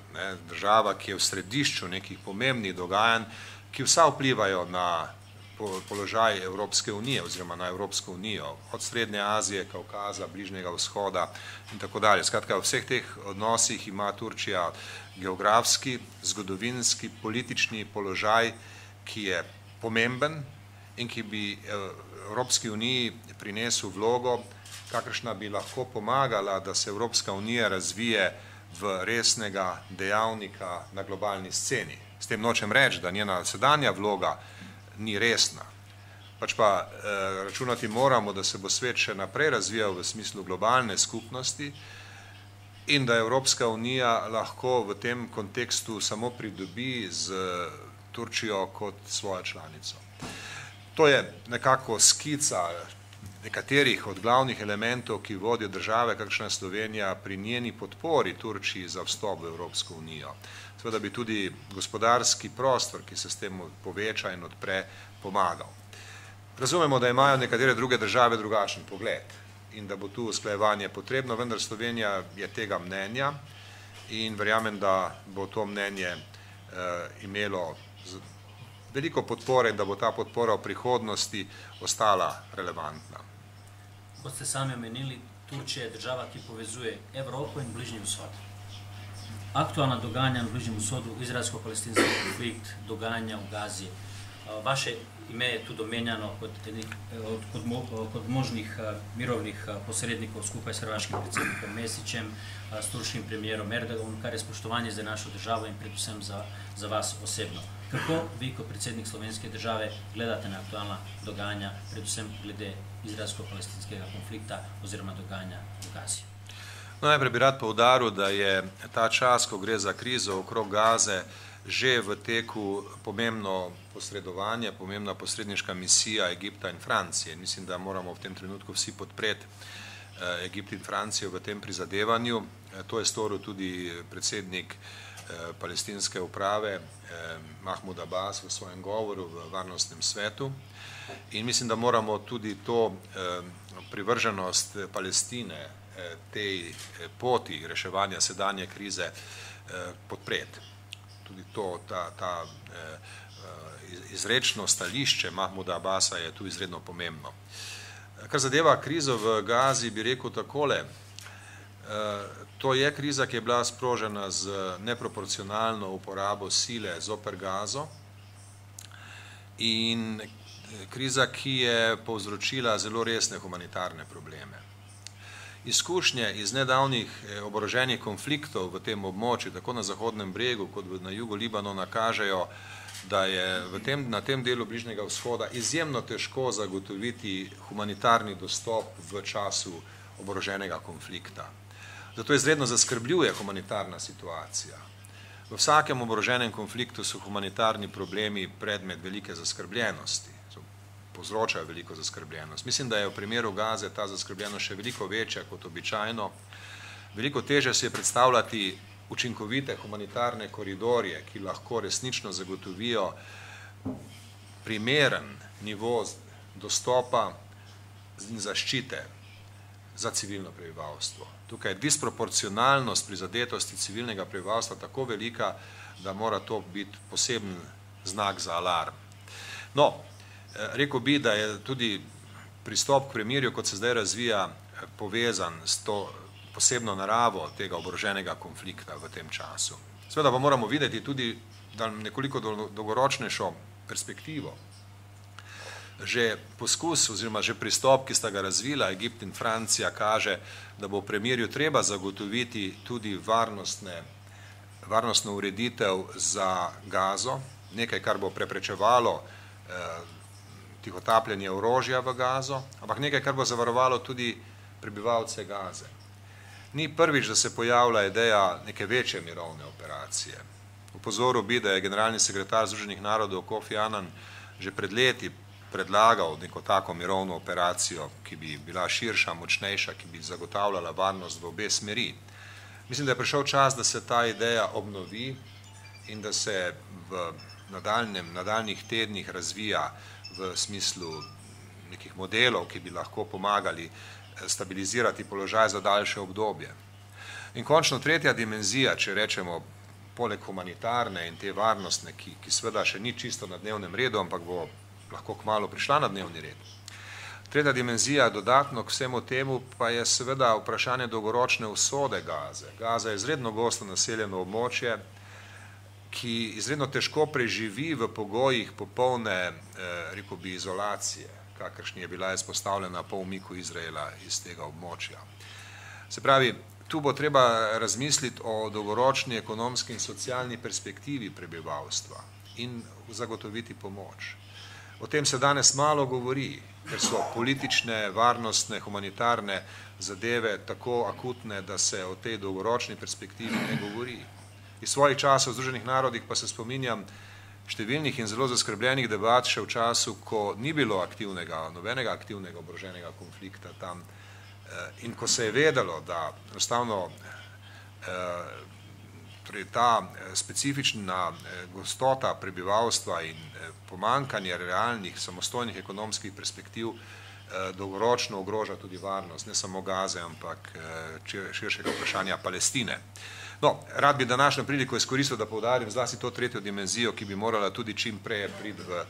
država, ki je v središču nekih pomembnih dogajanj, ki vsa vplivajo na položaj Evropske unije oziroma na Evropsko unijo, od Srednje Azije, Kaukaza, Bližnjega vzhoda in tako dalje. Skratka, v vseh teh odnosih ima Turčija geografski, zgodovinski, politični položaj, ki je pomemben in ki bi Evropski uniji prinesel vlogo, kakršna bi lahko pomagala, da se Evropska unija razvije v resnega dejavnika na globalni sceni. S tem nočem reči, da njena sedanja vloga ni resna. Pač pa računati moramo, da se bo svet še naprej razvijal v smislu globalne skupnosti in da Evropska unija lahko v tem kontekstu samo pridobi z Turčijo kot svojo članico. To je nekako skica nekaterih od glavnih elementov, ki vodijo države, kakšna je Slovenija, pri njeni podpori Turčiji za vstop v Evropsko unijo. Seveda bi tudi gospodarski prostor, ki se s tem poveča in odpre, pomagal. Razumemo, da imajo nekatere druge države drugačen pogled in da bo tu usklajevanje potrebno, vendar Slovenija je tega mnenja in verjamem, da bo to mnenje imelo veliko podpore, da bo ta podpora v prihodnosti ostala relevantna. Kot ste sami omenili, Turčija je država, ki povezuje Evropo in Bližnji vzhod. Aktualna dogajanja na Bližnjem vzhodu, izraelsko-palestinski konflikt, dogajanja v Gazi. Vaše ime je tudi omenjano kot možnih mirovnih posrednikov skupaj s hrvaškim predsednikom Mesićem, s turškim premijerom Erdoganom, kar je spoštovanje za našo državo in predvsem za vas osebno. Kako vi kot predsednik slovenske države gledate na aktualna dogajanja, predvsem glede izraelsko-palestinskega konflikta oziroma dogajanja v Gazi? Najprej bi rad poudaril, da je ta čas, ko gre za krizo okrog Gaze, že v teku pomembno posredovanje, pomembna posredniška misija Egipta in Francije. Mislim, da moramo v tem trenutku vsi podpreti Egipt in Francijo v tem prizadevanju. To je storil tudi predsednik palestinske uprave Mahmoud Abbas v svojem govoru v Varnostnem svetu. In mislim, da moramo tudi to privrženost Palestine tej poti reševanja sedanje krize podpreti. Tudi to, ta izrečno stališče Mahmuda Abbasa je tu izredno pomembno. Kar zadeva krizo v Gazi, bi rekel takole, to je kriza, ki je bila sprožena z neproporcionalno uporabo sile zoper Gazo in kriza, ki je povzročila zelo resne humanitarne probleme. Izkušnje iz nedavnih oboroženih konfliktov v tem območju, tako na Zahodnem bregu kot na jugu Libanona, kažejo, da je na tem delu Bližnjega vzhoda izjemno težko zagotoviti humanitarni dostop v času oboroženega konflikta. Zato izredno zaskrbljuje humanitarna situacija. V vsakem oboroženem konfliktu so humanitarni problemi predmet velike zaskrbljenosti. Povzročajo veliko zaskrbljenost. Mislim, da je v primeru Gaze ta zaskrbljenost še veliko večja kot običajno. Veliko teže se je predstavljati učinkovite humanitarne koridorje, ki lahko resnično zagotovijo primeren nivo dostopa in zaščite za civilno prebivalstvo. Tukaj je disproporcionalnost prizadetosti civilnega prebivalstva tako velika, da mora to biti poseben znak za alarm. No, rekel bi, da je tudi pristop k premirju, kot se zdaj razvija, povezan s to posebno naravo tega oboroženega konflikta v tem času. Seveda pa moramo videti tudi nekoliko dolgoročnejšo perspektivo. Že poskus oziroma že pristop, ki sta ga razvila Egipt in Francija, kaže, da bo v premirju treba zagotoviti tudi varnostno ureditev za Gazo, nekaj, kar bo preprečevalo tihotapljanje orožja v Gazo, ampak nekaj, kar bo zavarovalo tudi prebivalce Gaze. Ni prvič, da se pojavlja ideja neke večje mirovne operacije. Opozoril bi, da je generalni sekretar Združenih narodov Kofi Anan že pred leti predlagal neko tako mirovno operacijo, ki bi bila širša, močnejša, ki bi zagotavljala varnost v obe smeri. Mislim, da je prišel čas, da se ta ideja obnovi in da se v nadaljnih tednih razvija v smislu nekih modelov, ki bi lahko pomagali stabilizirati položaj za daljše obdobje. In končno tretja dimenzija, če rečemo, poleg humanitarne in te varnostne, ki seveda še ni čisto na dnevnem redu, ampak bo lahko kmalu prišla na dnevni red. Tretja dimenzija dodatno k vsemu temu pa je seveda vprašanje dolgoročne usode Gaze. Gaza je izredno gosto naseljeno območje, ki izredno težko preživi v pogojih popolne, rekel bi, izolacije, kakršni je bila izpostavljena po umiku Izraela iz tega območja. Se pravi, tu bo treba razmisliti o dolgoročni ekonomski in socialni perspektivi prebivalstva in zagotoviti pomoč. O tem se danes malo govori, ker so politične, varnostne, humanitarne zadeve tako akutne, da se o tej dolgoročni perspektivi ne govori. Iz svojih časov v Združenih narodih pa se spominjam številnih in zelo zaskrbljenih debat še v času, ko ni bilo aktivnega, nobenega aktivnega oboroženega konflikta tam in ko se je vedelo, da enostavno ta specifična gostota prebivalstva in pomanjkanje realnih, samostojnih ekonomskih perspektiv dolgoročno ogroža tudi varnost, ne samo Gaze, ampak širšega vprašanja Palestine. No, rad bi današnjo priliko izkoristil, da poudarim zlasti to tretjo dimenzijo, ki bi morala tudi čim prej priti v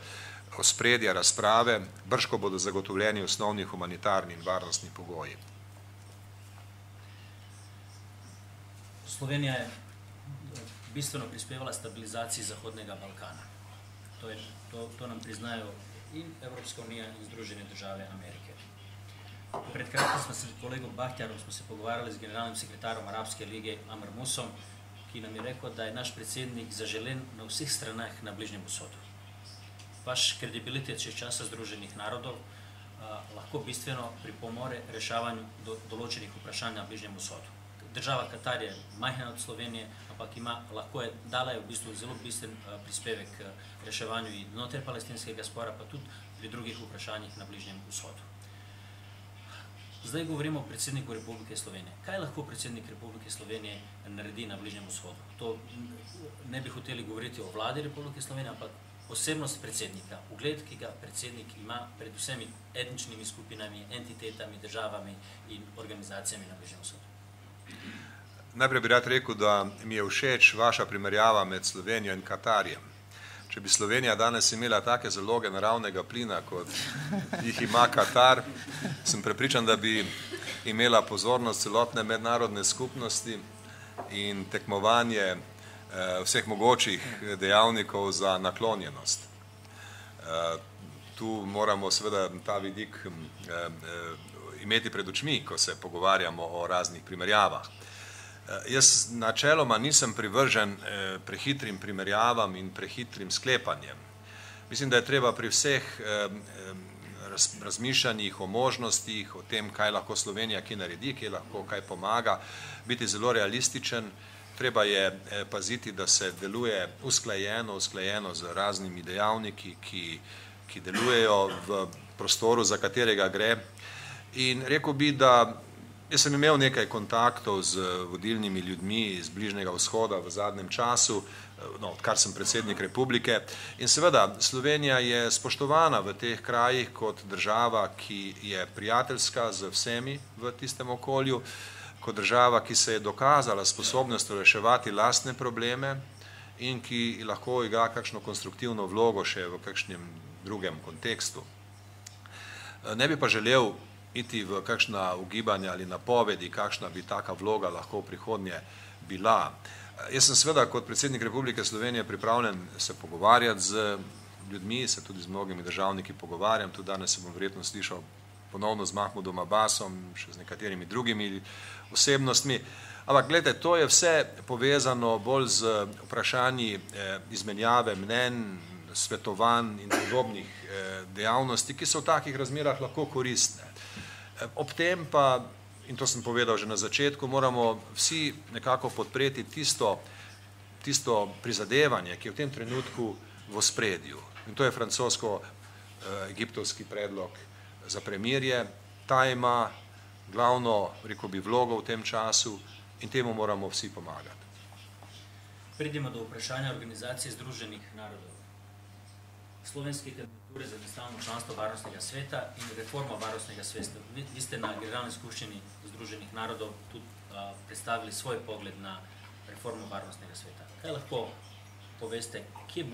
ospredje razprave, brško bodo zagotovljeni osnovni humanitarni in varnostni pogoji. Slovenija je bistveno prispevala stabilizaciji Zahodnega Balkana. To nam priznajo in Evropska unija in Združene države Amerike. Pred kratkim smo se s kolegom Bahtjarom smo se pogovarjali z generalnim sekretarom Arabske lige Amr Musom, ki nam je rekel, da je naš predsednik zaželen na vseh stranah na Bližnjem vzhodu. Vaš kredibilitet še časa Združenih narodov lahko bistveno pripomore rešavanju določenih vprašanj na Bližnjem vzhodu. Država Katar je majhna od Slovenije, ampak lahko je dala v bistvu zelo bistven prispevek reševanju in znotraj palestinskega spora, pa tudi pri drugih vprašanjih na Bližnjem vzhodu. Zdaj govorimo o predsedniku Republike Slovenije. Kaj lahko predsednik Republike Slovenije naredi na Bližnjem vzhodu? To ne bi hoteli govoriti o vladi Republike Slovenije, ampak osebnost predsednika, ugled, ki ga predsednik ima pred vsemi etničnimi skupinami, entitetami, državami in organizacijami na Bližnjem vzhodu. Najprej bi rad rekel, da mi je všeč vaša primerjava med Slovenijo in Katarjem. Če bi Slovenija danes imela take zaloge naravnega plina, kot jih ima Katar, sem prepričan, da bi imela pozornost celotne mednarodne skupnosti in tekmovanje vseh mogočih dejavnikov za naklonjenost. Tu moramo seveda ta vidik imeti pred očmi, ko se pogovarjamo o raznih primerjavah. Jaz načeloma nisem privržen prehitrim primerjavam in prehitrim sklepanjem. Mislim, da je treba pri vseh razmišljanjih o možnostih, o tem, kaj lahko Slovenija kaj naredi, kaj lahko kaj pomaga, biti zelo realističen. Treba je paziti, da se deluje usklajeno, usklajeno z raznimi dejavniki, ki delujejo v prostoru, za katerega gre. In rekel bi, da jaz sem imel nekaj kontaktov z vodilnimi ljudmi iz Bližnjega vzhoda v zadnjem času, odkar sem predsednik republike. In seveda, Slovenija je spoštovana v teh krajih kot država, ki je prijateljska z vsemi v tistem okolju, kot država, ki se je dokazala sposobnost reševati lastne probleme in ki lahko igra kakšno konstruktivno vlogo še v kakšnem drugem kontekstu. Ne bi pa želel iti v kakšna ugibanja ali napovedi, kakšna bi taka vloga lahko v prihodnje bila. Jaz sem seveda kot predsednik Republike Slovenije pripravljen se pogovarjati z ljudmi, se tudi z mnogimi državniki pogovarjam, tudi danes se bom verjetno slišal ponovno z Mahmoudom Abbasom, še z nekaterimi drugimi osebnostmi. Ampak, gledajte, to je vse povezano bolj z vprašanji izmenjave mnen, svetovanj in podobnih dejavnosti, ki so v takih razmerah lahko koristne. Ob tem pa, in to sem povedal že na začetku, moramo vsi nekako podpreti tisto prizadevanje, ki je v tem trenutku v ospredju. In to je francosko-egiptovski predlog za premirje. Ta ima glavno, rekel bi, vlogo v tem času in temu moramo vsi pomagati. Pridemo do vprašanja Organizacije Združenih narodov. Slovenske kandidature za nestalno članstvo varnostnega sveta in reformo varnostnega sveta. Vi ste na generalni skupščini Združenih narodov tudi predstavili svoj pogled na reformo varnostnega sveta. Kaj lahko poveste, kje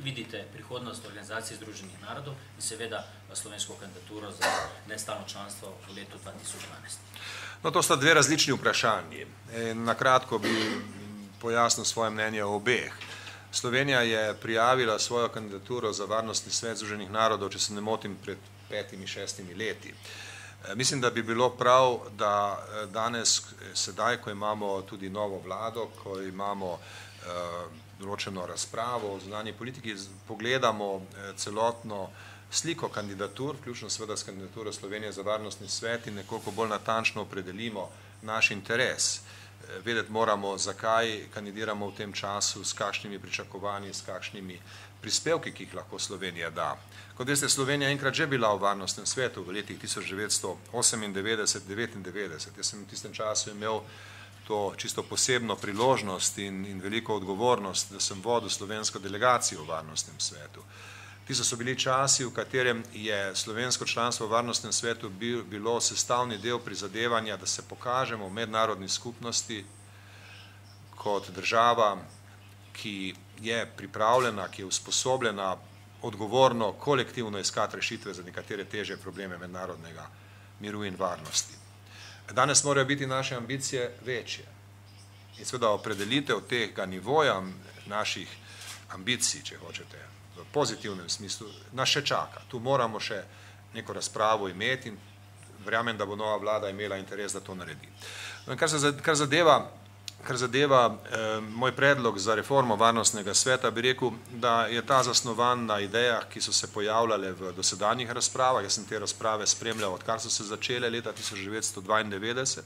vidite prihodnost Organizacije Združenih narodov in seveda slovensko kandidaturo za nestalno članstvo v letu dva tisoč dvanajst? No, to sta dve različni vprašanji. Na kratko bi pojasnil svoje mnenje o obeh. Slovenija je prijavila svojo kandidaturo za Varnostni svet Združenih narodov, če se ne motim, pred petimi, šestimi leti. Mislim, da bi bilo prav, da danes, sedaj, ko imamo tudi novo vlado, ko imamo določeno razpravo o zunanji politiki, pogledamo celotno sliko kandidatur, vključno seveda s kandidaturo Slovenije za Varnostni svet, in nekoliko bolj natančno opredelimo naš interes. Vedeti moramo, zakaj kandidiramo v tem času, s kakšnimi pričakovanji, s kakšnimi prispevki, ki jih lahko Slovenija da. Kot veste, Slovenija je enkrat že bila v Varnostnem svetu v letih tisoč devetsto osemindevetdeset do devetindevetdeset. Jaz sem v tistem času imel to čisto posebno priložnost in veliko odgovornost, da sem vodil slovensko delegacijo v Varnostnem svetu. Tisto so bili časi, v katerem je slovensko članstvo v Varnostnem svetu bilo sestavni del prizadevanja, da se pokažemo v mednarodni skupnosti kot država, ki je pripravljena, ki je usposobljena odgovorno, kolektivno iskati rešitve za nekatere težje probleme mednarodnega miru in varnosti. Danes morajo biti naše ambicije večje. In seveda opredelitev tega nivoja naših ambicij, če hočete, v pozitivnem smislu, nas še čaka. Tu moramo še neko razpravo imeti in verjamem, da bo nova vlada imela interes, da to naredi. Kar zadeva, kar zadeva moj predlog za reformo Varnostnega sveta, bi rekel, da je ta zasnovan na idejah, ki so se pojavljale v dosedanjih razpravah. Jaz sem te razprave spremljal, odkar so se začele leta tisoč devetsto dvaindevetdeset.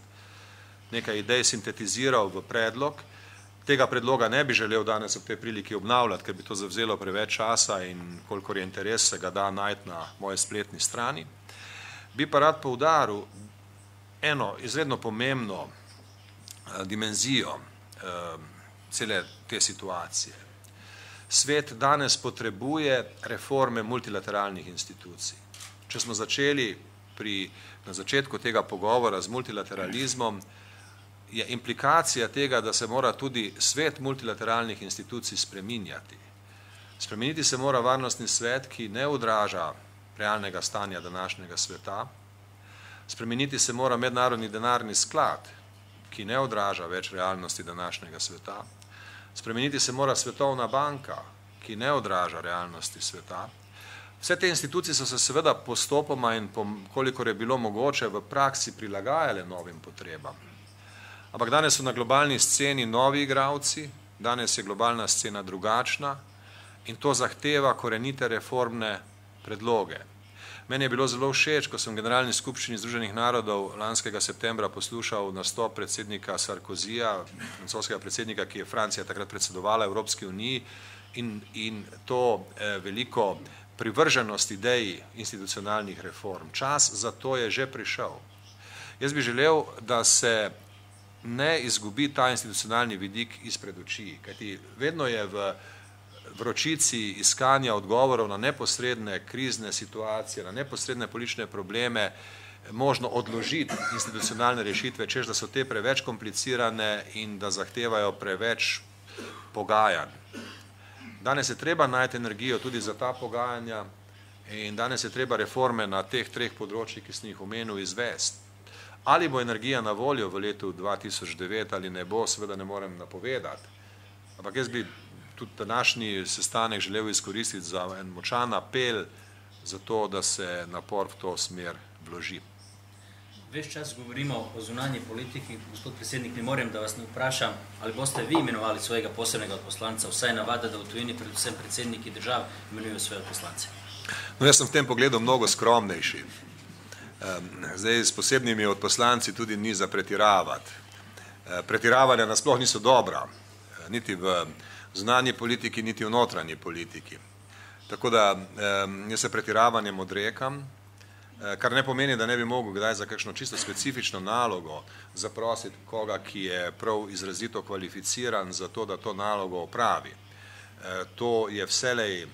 Nekaj idej sintetiziral v predlog. Tega predloga ne bi želel danes ob tej priliki obnavljati, ker bi to zavzelo preveč časa in kolikor je interes, se ga da najti na moje spletni strani. Bi pa rad poudaril eno izredno pomembno dimenzijo cele te situacije. Svet danes potrebuje reforme multilateralnih institucij. Če smo začeli na začetku tega pogovora z multilateralizmom, je implikacija tega, da se mora tudi svet multilateralnih institucij spreminjati. Spremeniti se mora Varnostni svet, ki ne odraža realnega stanja današnjega sveta. Spremeniti se mora Mednarodni denarni sklad, ki ne odraža več realnosti današnjega sveta. Spremeniti se mora Svetovna banka, ki ne odraža realnosti sveta. Vse te institucije so se seveda postopoma in kolikor je bilo mogoče v praksi prilagajale novim potrebam. Ampak danes so na globalni sceni novi igravci, danes je globalna scena drugačna in to zahteva korenite reformne predloge. Meni je bilo zelo všeč, ko sem v Generalni skupščini Združenih narodov lanskega septembra poslušal nastop predsednika Sarkozija, francoskega predsednika, ki je Francija takrat predsedovala Evropski uniji, in to veliko privrženost ideji institucionalnih reform. Čas za to je že prišel. Jaz bi želel, da se ne izgubi ta institucionalni vidik izpred oči, kajti vedno je v vročici iskanja odgovorov na neposredne krizne situacije, na neposredne politične probleme možno odložiti institucionalne rešitve, češ da so te preveč komplicirane in da zahtevajo preveč pogajanj. Danes je treba najti energijo tudi za ta pogajanja in danes je treba reforme na teh treh področjih, ki sem jih omenil, izvesti. Ali bo energija na voljo v letu dva tisoč devet ali ne bo, seveda ne morem napovedati. Ampak jaz bi tudi današnji sestanek želel izkoristiti za en močan apel, za to, da se napor v to smer vloži. Ves čas govorimo o zunanji politiki. Gospod predsednik, ne morem, da vas ne vprašam, ali boste vi imenovali svojega posebnega odposlanca, vsaj navada, da v tujini predvsem predsedniki držav imenujejo svoje odposlance. No, jaz sem v tem pogledu mnogo skromnejši. Zdaj, s posebnimi odposlanci tudi ni za pretiravati. Pretiravanja nasploh niso dobra, niti v zunanji politiki, niti v notranji politiki. Tako da jaz se pretiravanjem odrekam, kar ne pomeni, da ne bi mogel kdaj za kakšno čisto specifično nalogo zaprositi koga, ki je prav izrazito kvalificiran za to, da to nalogo opravi. To je vselej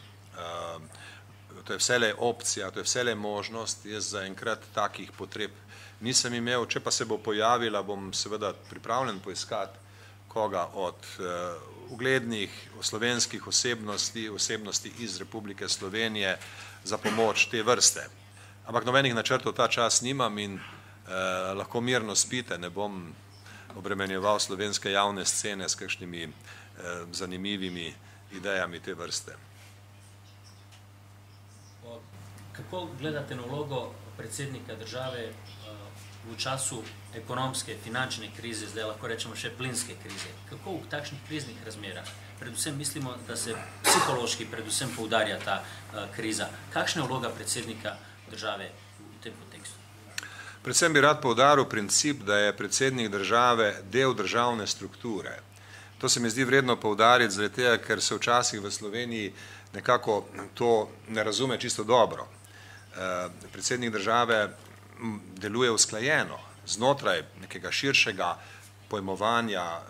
To je vselej opcija, to je vselej možnost. Jaz zaenkrat takih potreb nisem imel. Če pa se bo pojavila, bom seveda pripravljen poiskati koga od uglednih slovenskih osebnosti, osebnosti iz Republike Slovenije za pomoč te vrste. Ampak nobenih načrtov ta čas nimam in lahko mirno spite, ne bom obremenjeval slovenske javne scene s kakšnimi zanimivimi idejami te vrste. Kako gledate na vlogo predsednika države v času ekonomske, finančne krize, zdaj lahko rečemo še plinske krize? Kako v takšnih kriznih razmerah? Predvsem mislimo, da se psihološki predvsem poudarja ta kriza. Kakšna je vloga predsednika države v tem kontekstu? Predvsem bi rad poudaril princip, da je predsednik države del državne strukture. To se mi zdi vredno poudariti zaradi tega, ker se včasih v Sloveniji nekako to ne razume čisto dobro. Predsednik države deluje usklajeno znotraj nekega širšega pojmovanja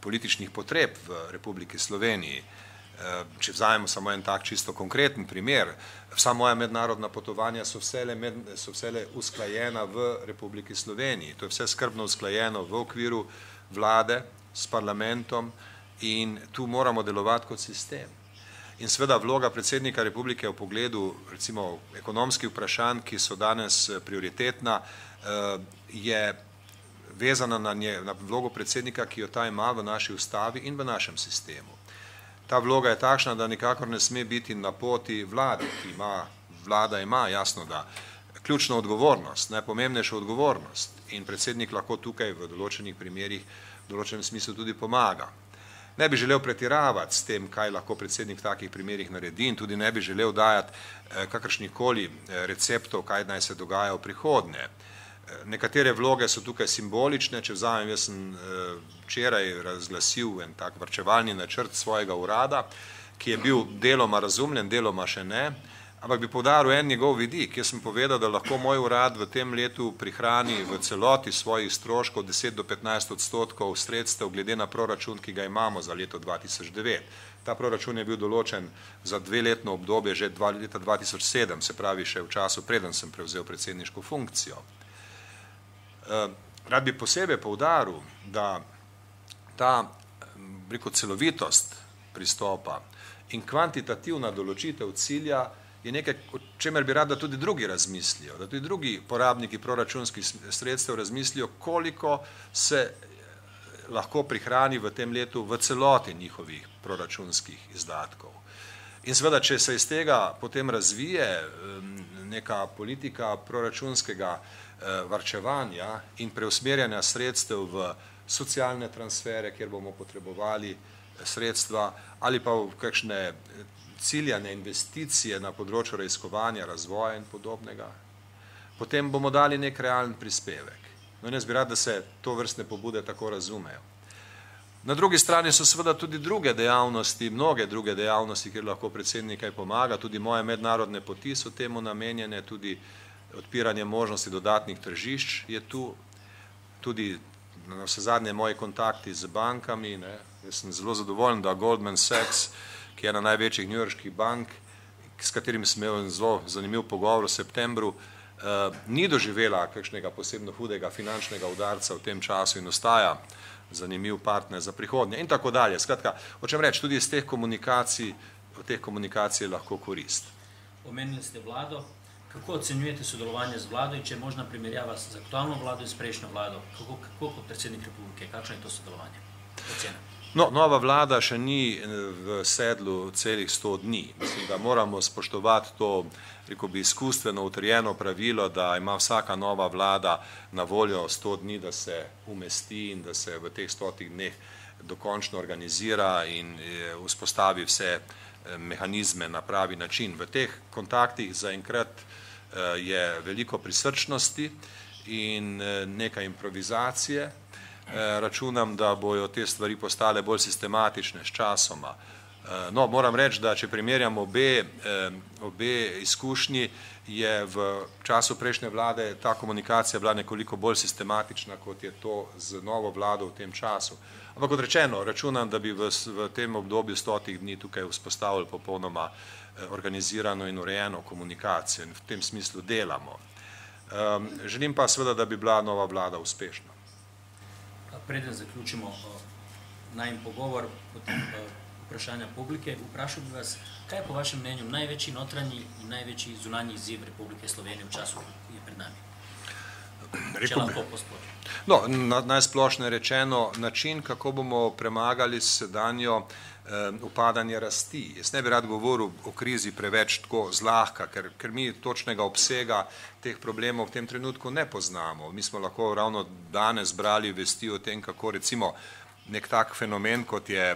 političnih potreb v Republiki Sloveniji. Če vzajemo samo en tak čisto konkreten primer, vsa moja mednarodna potovanja so vsele usklajena v Republiki Sloveniji. To je vse skrbno usklajeno v okviru vlade, s parlamentom in tu moramo delovati kot sistem. In seveda vloga predsednika republike v pogledu recimo ekonomskih vprašanj, ki so danes prioritetna, je vezana na vlogo predsednika, ki jo ta ima v naši ustavi in v našem sistemu. Ta vloga je takšna, da nikakor ne sme biti na poti vlade, ki ima, vlada ima, jasno da, ključno odgovornost, najpomembnejšo odgovornost in predsednik lahko tukaj v določenih primerih, v določenem smislu tudi pomaga. Ne bi želel pretiravati s tem, kaj lahko predsednik v takih primerih naredi in tudi ne bi želel dajati kakršnikoli receptov, kaj naj se dogaja v prihodnje. Nekatere vloge so tukaj simbolične, če vzamem, jaz sem včeraj razglasil en tak varčevalni načrt svojega urada, ki je bil deloma razumljen, deloma še ne, ampak bi poudaril en njegov vidik. Jaz sem povedal, da lahko moj urad v tem letu prihrani v celoti svojih stroškov deset do petnajst odstotkov sredstev glede na proračun, ki ga imamo za leto dva tisoč devet. Ta proračun je bil določen za dveletno obdobje že leta dva tisoč sedem, se pravi še v času, preden sem prevzel predsedniško funkcijo. Rad bi posebej poudaril, da ta celovitost pristopa in kvantitativna določitev cilja je nekaj, o čemer bi rad, da tudi drugi razmislijo, da tudi drugi porabniki proračunskih sredstev razmislijo, koliko se lahko prihrani v tem letu v celoti njihovih proračunskih izdatkov. In seveda, če se iz tega potem razvije neka politika proračunskega varčevanja in preusmerjanja sredstev v socialne transfere, kjer bomo potrebovali sredstva ali pa v kakšne ciljane investicije na področju raziskovanja, razvoja in podobnega, potem bomo dali nek realen prispevek. No in jaz bi rad, da se to vrstne pobude tako razumejo. Na drugi strani so seveda tudi druge dejavnosti, mnoge druge dejavnosti, kjer lahko predsednik kaj pomaga, tudi moje mednarodne poti so temu namenjene, tudi odpiranje možnosti dodatnih tržišč je tu, tudi na vse zadnje moji kontakti z bankami. Jaz sem zelo zadovoljen, da Goldman Sachs, ki je ena največjih njujorških bank, s katerim sem imel zelo zanimiv pogovor v septembru, ni doživela kakšnega posebno hudega finančnega udarca v tem času in ostaja zanimiv partner za prihodnje in tako dalje. Skratka, hočem reči, tudi iz teh komunikacij, od teh komunikacij je lahko korist. Omenili ste vlado. Kako ocenjujete sodelovanje z vlado in če je možna primerjava z aktualno vlado in s prejšnjo vlado? Kako kot predsednik republike? Kakšno je to sodelovanje? Ocena. No, nova vlada še ni v sedlu celih sto dni. Mislim, da moramo spoštovati to, rekel bi, izkustveno utrjeno pravilo, da ima vsaka nova vlada na voljo sto dni, da se umesti in da se v teh stotih dneh dokončno organizira in vzpostavi vse mehanizme na pravi način. V teh kontaktih zaenkrat je veliko prisrčnosti in nekaj improvizacije. Računam, da bojo te stvari postale bolj sistematične s časoma. No, moram reči, da če primerjam obe izkušnji, je v času prejšnje vlade ta komunikacija bila nekoliko bolj sistematična, kot je to z novo vlado v tem času. Ampak kot rečeno, računam, da bi v tem obdobju stotih dni tukaj vzpostavili popolnoma organizirano in urejeno komunikacijo in v tem smislu delamo. Želim pa seveda, da bi bila nova vlada uspešna. Preden zaključimo najin pogovor, potem vprašanja publike, vprašal bi vas, kaj je po vašem mnenju največji notranji in največji zunanji izziv Republike Slovenije v času, ki je pred nami? Če lahko posplošimo? No, najsplošno je rečeno način, kako bomo premagali sedanjo upadanje rasti. Jaz ne bi rad govoril o krizi preveč tako zlahka, ker mi točnega obsega teh problemov v tem trenutku ne poznamo. Mi smo lahko ravno danes brali vesti o tem, kako recimo nek tak fenomen, kot je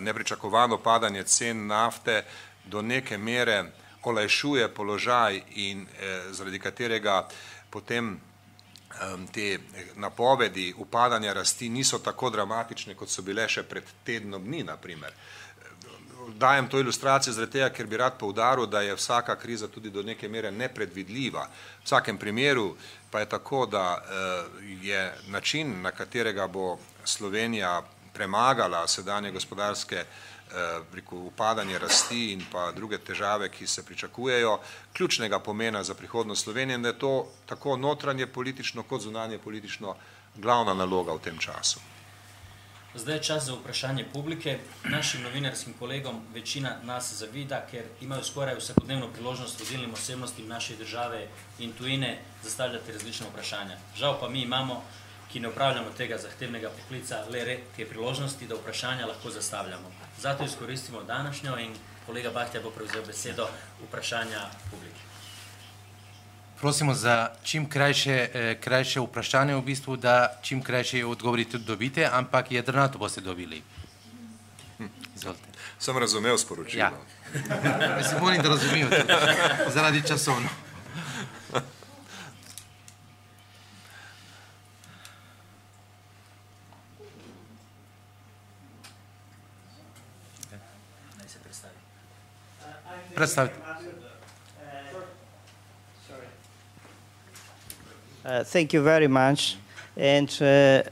nepričakovano padanje cen nafte, do neke mere olajšuje položaj in zaradi katerega potem te napovedi upadanja rasti niso tako dramatične, kot so bile še pred tednom dni, na primer. Dajem to ilustracijo zaradi tega, ker bi rad poudaril, da je vsaka kriza tudi do neke mere nepredvidljiva. V vsakem primeru pa je tako, da je način, na katerega bo Slovenija premagala sedanje gospodarske upadanje rasti in pa druge težave, ki se pričakujejo, ključnega pomena za prihodnost Slovenije, da je to tako notranje politično kot zunanje politično glavna naloga v tem času. Zdaj je čas za vprašanje publike. Našim novinarskim kolegom večina nas zavida, ker imajo skoraj vsakodnevno priložnost vodilnim osebnostim naše države in tujine zastavljati različne vprašanja. Žal pa mi imamo, ki ne upravljamo tega zahtevnega poklica, le redke priložnosti, da vprašanja lahko zastavljamo. Zato izkoristimo današnjo in kolega Bakhtyar bo prevzel besedo vprašanja publike. Prosimo za čim krajše vprašanje, v bistvu, da čim krajše odgovori tudi dobite, ampak jedrnato boste dobili. Izvolite. Sem razumel sporočilo. Ja. Se molim, da razumel tudi, zaradi časovno. Thank you very much, and uh,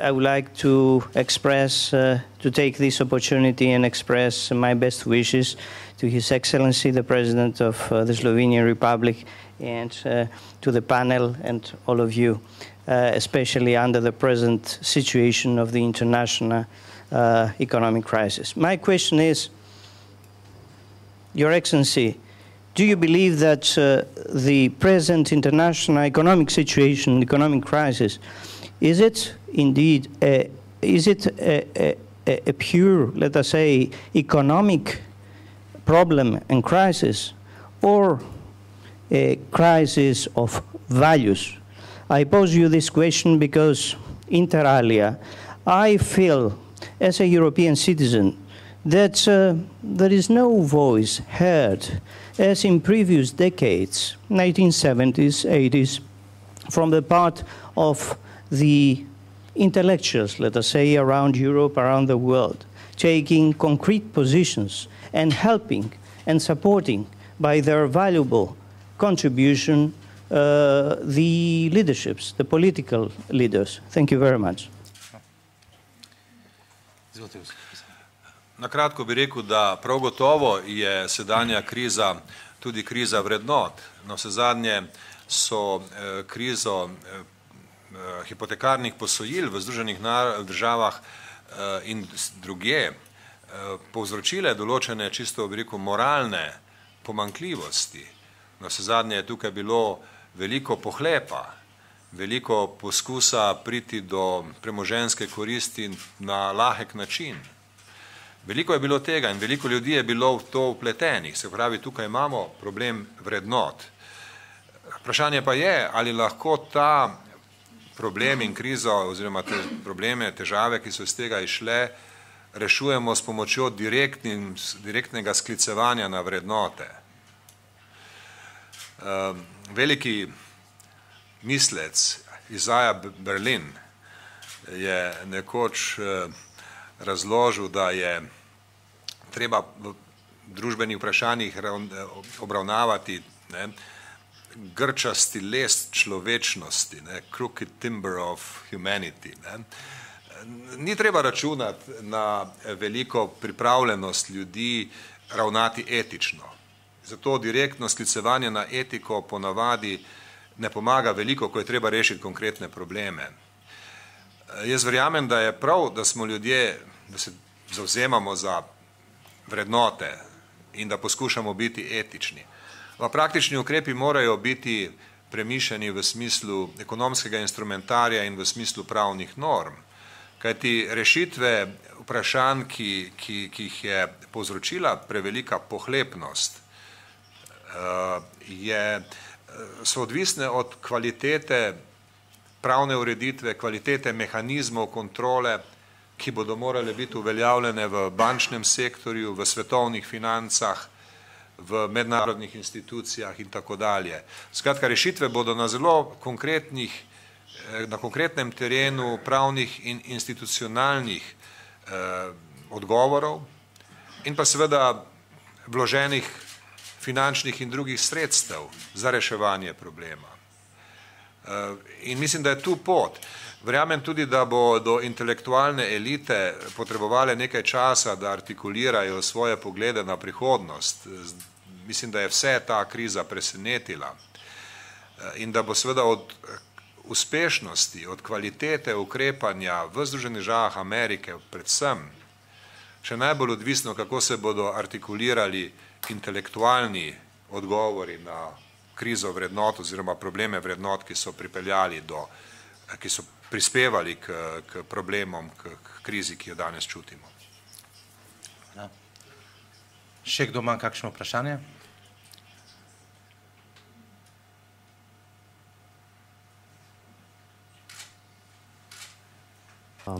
I would like to express, uh, to take this opportunity and express my best wishes to His Excellency, the President of uh, the Slovenian Republic, and uh, to the panel and all of you, uh, especially under the present situation of the international uh, economic crisis. My question is, Your Excellency, do you believe that uh, the present international economic situation, economic crisis, is it indeed, a, is it a, a, a pure, let us say, economic problem and crisis, or a crisis of values? I pose you this question because, inter alia, I feel, as a European citizen, that uh, there is no voice heard, as in previous decades, nineteen seventies, eighties, from the part of the intellectuals, let us say, around Europe, around the world, taking concrete positions and helping and supporting by their valuable contribution uh, the leaderships, the political leaders. Thank you very much. Na kratko bi rekel, da prav gotovo je sedanja kriza tudi kriza vrednot. Na vse zadnje so krizo hipotekarnih posojil v Združenih državah in druge povzročile določene čisto, bi rekel, moralne pomankljivosti. Na vse zadnje je tukaj bilo veliko pohlepa, veliko poskusa priti do premoženjske koristi na lahek način. Veliko je bilo tega in veliko ljudi je bilo v to vpletenih, se pravi, tukaj imamo problem vrednot. Vprašanje pa je, ali lahko ta problem in krizo oziroma te probleme, težave, ki so iz tega išle, rešujemo s pomočjo direktnega sklicevanja na vrednote. Veliki mislec Isaiah Berlin je nekoč razložil, da je treba v družbenih vprašanjih obravnavati grčasti les človečnosti, crooked timber of humanity. Ni treba računati na veliko pripravljenost ljudi ravnati etično. Zato direktno sklicevanje na etiko ponavadi ne pomaga veliko, ko je treba rešiti konkretne probleme. Jaz verjamem, da je prav, da smo ljudje, da se zavzemamo za vrednote in da poskušamo biti etični. Praktični ukrepi morajo biti premišljeni v smislu ekonomskega instrumentarja in v smislu pravnih norm. Kajti rešitve vprašanj, ki jih je povzročila prevelika pohlepnost, so odvisne od kvalitete pravne ureditve, kvalitete mehanizmov kontrole, ki bodo morale biti uveljavljene v bančnem sektorju, v svetovnih financah, v mednarodnih institucijah in tako dalje. Skratka, rešitve bodo na zelo konkretnih, na konkretnem terenu pravnih in institucionalnih odgovorov in pa seveda vloženih finančnih in drugih sredstev za reševanje problema. In mislim, da je tu pot. Verjamem tudi, da bodo intelektualne elite potrebovale nekaj časa, da artikulirajo svoje poglede na prihodnost. Mislim, da je vse ta kriza presenetila in da bo seveda od uspešnosti, od kvalitete ukrepanja v Združenih državah Amerike predvsem še najbolj odvisno, kako se bodo artikulirali intelektualni odgovori na krizo vrednot oziroma probleme vrednot, ki so pripeljali do, ki so prispevali k problemom, k krizi, ki jo danes čutimo. Še kdo ima kakšno vprašanje?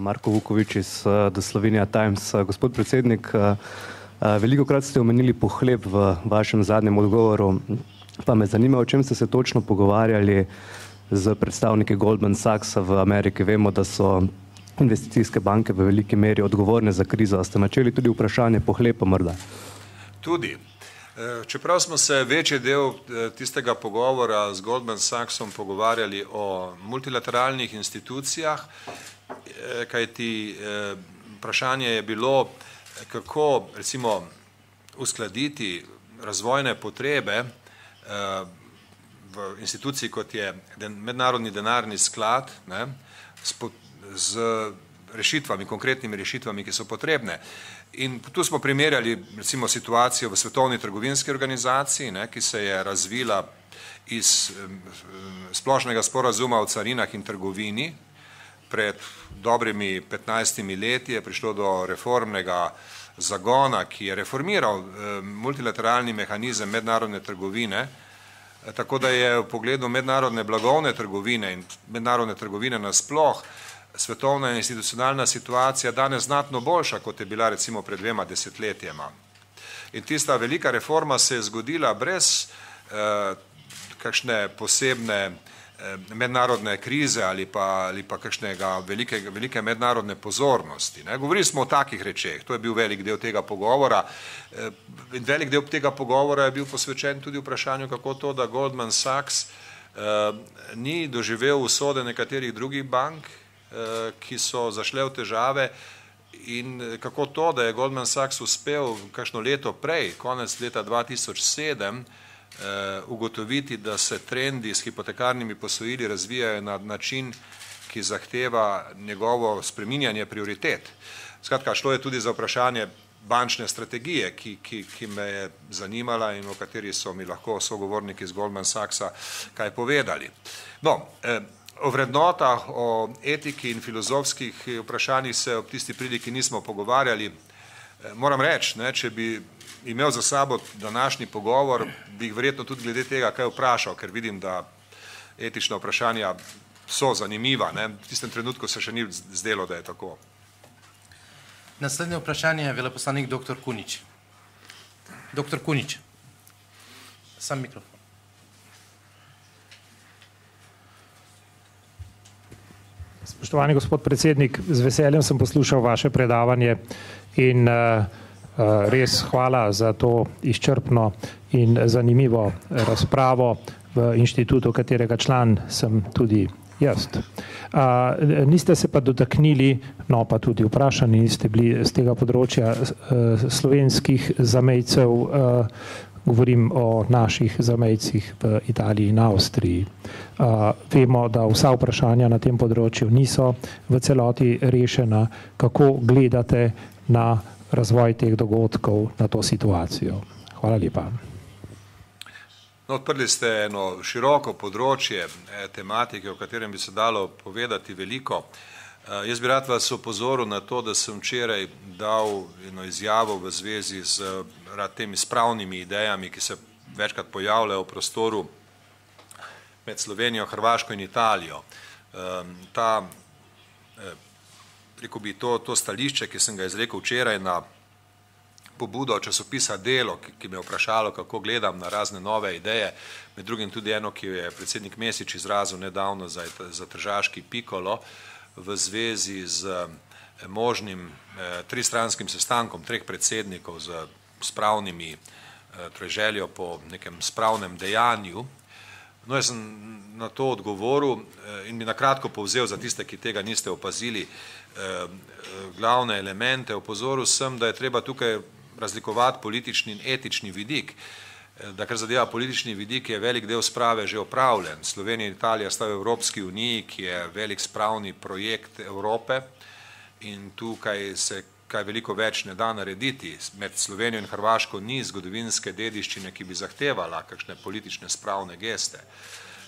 Marko Vukovič iz The Slovenia Times. Gospod predsednik, veliko krat ste omenili pohlep v vašem zadnjem odgovoru, pa me zanima, o čem ste se točno pogovarjali z predstavniki Goldman Sachsa v Ameriki. Vemo, da so investicijske banke v veliki meri odgovorne za krizo. Ste načeli tudi vprašanje pohlepa morda? Tudi. Čeprav smo se večji del tistega pogovora z Goldman Sachsom pogovarjali o multilateralnih institucijah, kajti vprašanje je bilo, kako recimo uskladiti razvojne potrebe v instituciji, kot je mednarodni denarni sklad, z rešitvami, konkretnimi rešitvami, ki so potrebne. In tu smo primerjali recimo situacijo v svetovni trgovinski organizaciji, ki se je razvila iz splošnega sporazuma o carinah in trgovini. Pred dobrimi petnajstimi leti je prišlo do reformnega zagona, ki je reformiral multilateralni mehanizem mednarodne trgovine, tako da je v pogledu mednarodne blagovne trgovine in mednarodne trgovine nasploh svetovna in institucionalna situacija danes znatno boljša, kot je bila recimo pred dvema desetletjema. In tista velika reforma se je zgodila brez kakšne posebne mednarodne krize ali pa kakšnega velike mednarodne pozornosti. Govorili smo o takih rečeh, to je bil velik del tega pogovora. Velik del tega pogovora je bil posvečen tudi vprašanju, kako to, da Goldman Sachs ni doživel usode nekaterih drugih bank, ki so zašle v težave, in kako to, da je Goldman Sachs uspel kakšno leto prej, konec leta dva tisoč sedem, ugotoviti, da se trendi s hipotekarnimi posojili razvijajo na način, ki zahteva njegovo spreminjanje prioritet. Skratka, šlo je tudi za vprašanje bančne strategije, ki me je zanimala in o kateri so mi lahko sogovorniki iz Goldman Sachsa kaj povedali. No, o vrednotah, o etiki in filozofskih vprašanjih se ob tisti priliki nismo pogovarjali. Moram reči, če bi imel za sabo današnji pogovor, bi jih verjetno tudi glede tega kaj vprašal, ker vidim, da etična vprašanja so zanimiva. V tistem trenutku se še ni zdelo, da je tako. Naslednje vprašanje je veleposlanik dr. Kunjič. Dr. Kunjič, sam mikrofon. Spoštovani gospod predsednik, z veseljem sem poslušal vaše predavanje in res hvala za to izčrpno in zanimivo razpravo v inštitutu, katerega član sem tudi jaz. Niste se pa dotaknili, no pa tudi vprašani niste bili z tega področja slovenskih zamejcev, govorim o naših zamejcih v Italiji in Avstriji. Vemo, da vsa vprašanja na tem področju niso v celoti rešena. Kako gledate na razvoj teh dogodkov, na to situacijo? Hvala lepa. Odprli ste eno široko področje tematike, o katerem bi se dalo povedati veliko. Jaz bi rad vas opozoril na to, da sem včeraj dal eno izjavo v zvezi z temi spravnimi idejami, ki se večkrat pojavljajo v prostoru med Slovenijo, Hrvaško in Italijo. Ta, rekel bi, to stališče, ki sem ga izrekel včeraj na pobudo časopisa Delo, ki me je vprašalo, kako gledam na razne nove ideje, med drugim tudi eno, ki jo je predsednik Mesić izrazil nedavno za tržaški Pikolo v zvezi z možnim tristranskim sestankom treh predsednikov z spravnimi, torej željo po nekem spravnem dejanju. No, jaz sem na to odgovoril in bi nakratko povzel za tiste, ki tega niste opazili, glavne elemente. Opozoril sem, da je treba tukaj razlikovati politični in etični vidik, da kar zadeva politični vidik, je velik del sprave že opravljen. Slovenija in Italija sta v Evropski uniji, ki je velik spravni projekt Evrope in tukaj se kaj veliko več ne da narediti. Med Slovenijo in Hrvaško ni zgodovinske dediščine, ki bi zahtevala kakšne politične spravne geste.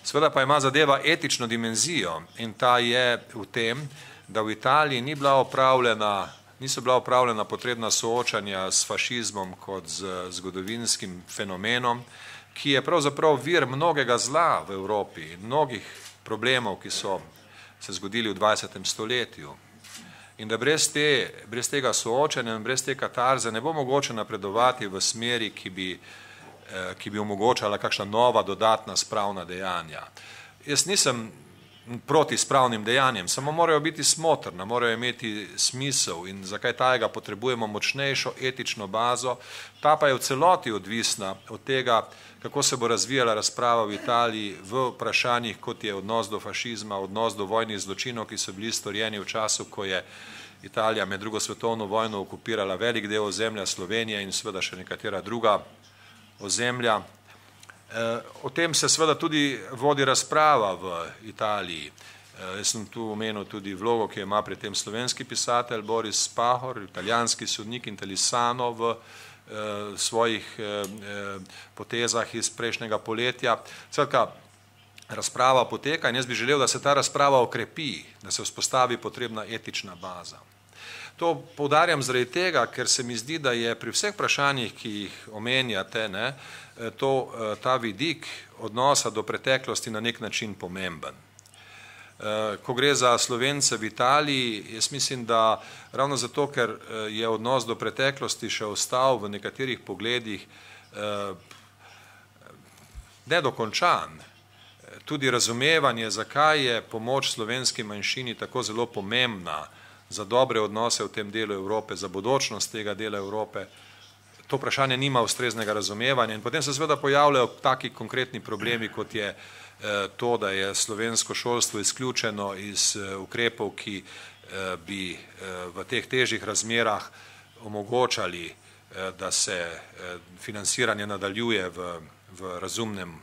Seveda pa ima zadeva etično dimenzijo in ta je v tem, da v Italiji ni bila opravljena, niso bila opravljena potrebna soočanja s fašizmom kot z zgodovinskim fenomenom, ki je pravzaprav vir mnogega zla v Evropi in mnogih problemov, ki so se zgodili v dvajsetem stoletju. In da brez tega soočanja in brez te katarze ne bo mogoče napredovati v smeri, ki bi omogočala kakšna nova dodatna spravna dejanja. Jaz nisem proti spravnim dejanjem, samo morajo biti smotrna, morajo imeti smisel in zakaj tajega potrebujemo močnejšo etično bazo, ta pa je v celoti odvisna od tega, kako se bo razvijala razprava v Italiji v vprašanjih, kot je odnos do fašizma, odnos do vojnih zločinov, ki so bili storjeni v času, ko je Italija med drugo svetovno vojno okupirala velik del ozemlja Slovenije in seveda še nekatera druga ozemlja. O tem se seveda tudi vodi razprava v Italiji. Jaz sem tu omenil tudi vlogo, ki ima pri tem slovenski pisatelj Boris Pahor, italijanski sodnik Intellisano v svojih potezah iz prejšnjega poletja. Skratka, razprava poteka in jaz bi želel, da se ta razprava okrepi, da se vzpostavi potrebna etična baza. To poudarjam zaradi tega, ker se mi zdi, da je pri vseh vprašanjih, ki jih omenjate, ta vidik odnosa do preteklosti na nek način pomemben. Ko gre za Slovence v Italiji, jaz mislim, da ravno zato, ker je odnos do preteklosti še ostal v nekaterih pogledih nedokončan, tudi razumevanje, zakaj je pomoč slovenski manjšini tako zelo pomembna za dobre odnose v tem delu Evrope, za bodočnost tega dela Evrope, to vprašanje nima ustreznega razumevanja in potem se seveda pojavljajo taki konkretni problemi, kot je to, da je slovensko šolstvo izključeno iz ukrepov, ki bi v teh težjih razmerah omogočali, da se financiranje nadaljuje v razumnem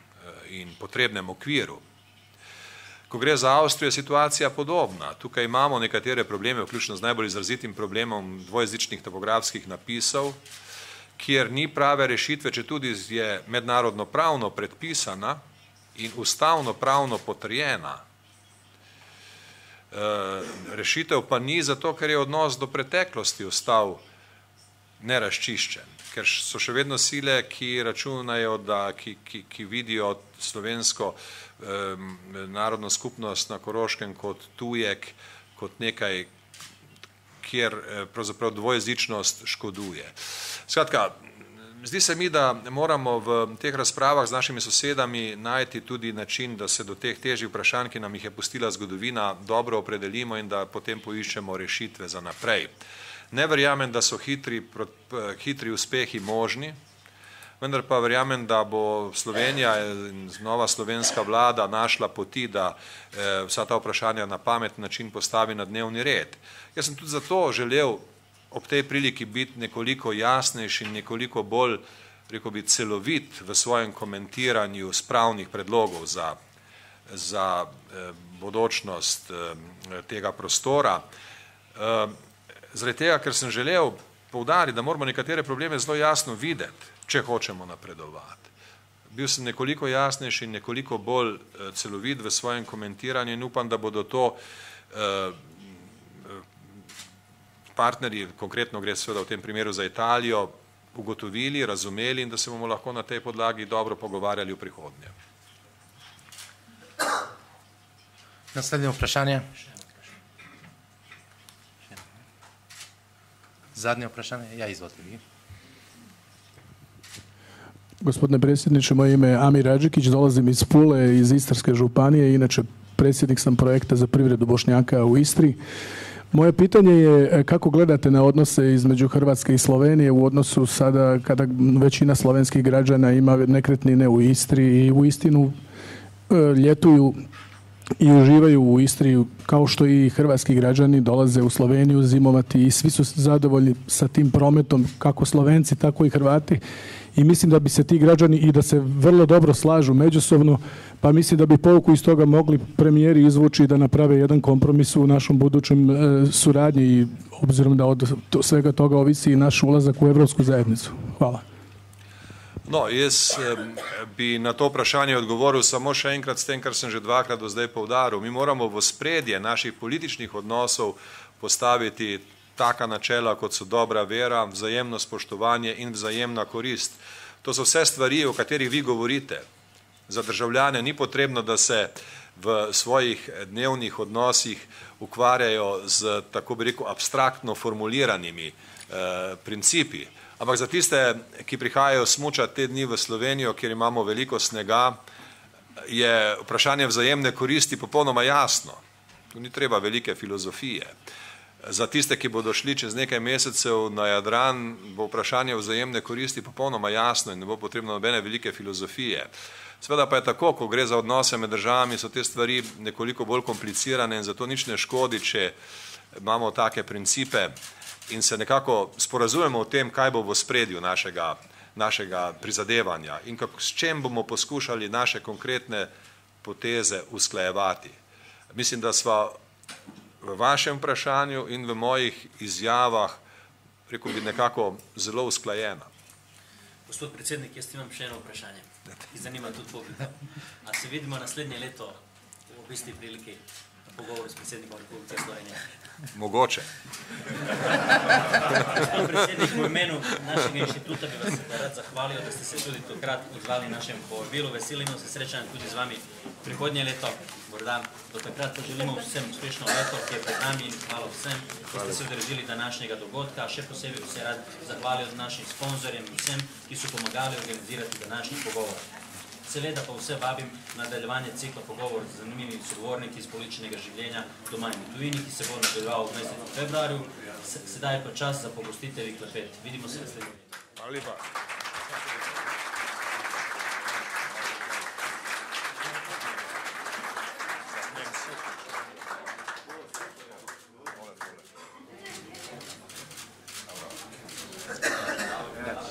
in potrebnem okviru. Ko gre za Avstrijo, je situacija podobna. Tukaj imamo nekatere probleme, vključno z najbolj izrazitim problemom dvojezičnih topografskih napisov, kjer ni prave rešitve, če tudi je mednarodno pravno predpisana in ustavno pravno potrjena. Rešitev pa ni zato, ker je odnos do preteklosti ostal neraščiščen, ker so še vedno sile, ki računajo, ki vidijo slovensko narodno skupnost na Koroškem kot tujek, kot nekaj, kjer pravzaprav dvojezičnost škoduje. Skratka, zdi se mi, da moramo v teh razpravah z našimi sosedami najti tudi način, da se do teh težjih vprašanj, ki nam jih je pustila zgodovina, dobro opredelimo in da potem poiščemo rešitve za naprej. Ne verjamem, da so hitri uspehi možni, vendar pa verjamem, da bo Slovenija in nova slovenska vlada našla poti, da vsa ta vprašanja na pameten način postavi na dnevni red. Jaz sem tudi zato želel ob tej priliki biti nekoliko jasnejši in nekoliko bolj, rekel bi, celovit v svojem komentiranju spravnih predlogov za bodočnost tega prostora. Zaradi tega, ker sem želel poudariti, da moramo nekatere probleme zelo jasno videti, če hočemo napredovati. Bil sem nekoliko jasnejši in nekoliko bolj celovit v svojem komentiranju in upam, da bodo to partnerji, konkretno gre seveda v tem primeru za Italijo, ugotovili, razumeli in da se bomo lahko na tej podlagi dobro pogovarjali v prihodnje. Naslednje vprašanje. Zadnje vprašanje. Ja, izvolite vi. Gospodine predsjedniče, moje ime je Amir Adžikić, dolazim iz Pule, iz Istarske županije, inače predsjednik sam projekta za privredu Bošnjaka u Istri. Moje pitanje je kako gledate na odnose između Hrvatske i Slovenije u odnosu sada kada većina slovenskih građana ima nekretnine u Istri i u istinu ljetuju i uživaju u Istri, kao što i hrvatski građani dolaze u Sloveniju zimovati i svi su zadovoljni sa tim prometom, kako Slovenci, tako i Hrvati. I mislim da bi se ti građani i da se vrlo dobro slažu međusobno, pa mislim da bi pouku iz toga mogli premijeri izvući da naprave jedan kompromis u našom budućem suradnji i obzirom da od svega toga ovisi i naš ulazak u Evropsku zajednicu. Hvala. No, jaz bi na to vprašanje odgovoril samo še enkrat s tem, kar sem že dvakrat do zdaj poudaril. Mi moramo v spredje naših političnih odnosov postaviti taka načela, kot so dobra vera, vzajemno spoštovanje in vzajemna korist. To so vse stvari, o katerih vi govorite. Za državljane ni potrebno, da se v svojih dnevnih odnosih ukvarjajo z, tako bi rekel, abstraktno formuliranimi principi. Ampak za tiste, ki prihajajo smučati te dni v Slovenijo, kjer imamo veliko snega, je vprašanje vzajemne koristi popolnoma jasno. Tu ni treba velike filozofije. Za tiste, ki bodo šli čez nekaj mesecev na Jadran, bo vprašanje vzajemne koristi popolnoma jasno in ne bo potrebno nobene velike filozofije. Seveda pa je tako, ko gre za odnose med državami, so te stvari nekoliko bolj komplicirane in zato nič ne škodi, če imamo take principe in se nekako sporazumemo o tem, kaj bo v spredju našega prizadevanja in s čem bomo poskušali naše konkretne poteze usklajevati. Mislim, da sva v vašem vprašanju in v mojih izjavah, rekel bi, nekako zelo usklajena. Gospod predsednik, jaz imam še eno vprašanje, ki zanima tudi publiko. A se vidimo naslednje leto v isti priliki na pogovoru s predsednikom Republike Slovenije? Mogoče. Gospod predsednik, v imenu našega inštituta bi vas rad zahvalil, da ste se tudi tokrat odzvali našemu povabilu. Veselimo se srečanju tudi z vami prihodnje leto, morda. Do takrat želimo vsem uspešno leto, ki je pred nami, in hvala vsem, ki ste se udeležili današnjega dogodka. Še posebej bi se rad zahvalil našim sponzorjem in vsem, ki so pomagali organizirati današnji pogovor. Seveda pa vse vabim na nadaljevanje cikla pogovor z zanimivimi sogovorniki iz političnega življenja doma in v tujini, ki se bo nadaljeval v dvajsetem februarju. Sedaj je pa čas za pogostiteljski klepet. Vidimo se naslednje leto. Hvala lepa.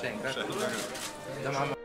Še enkrat.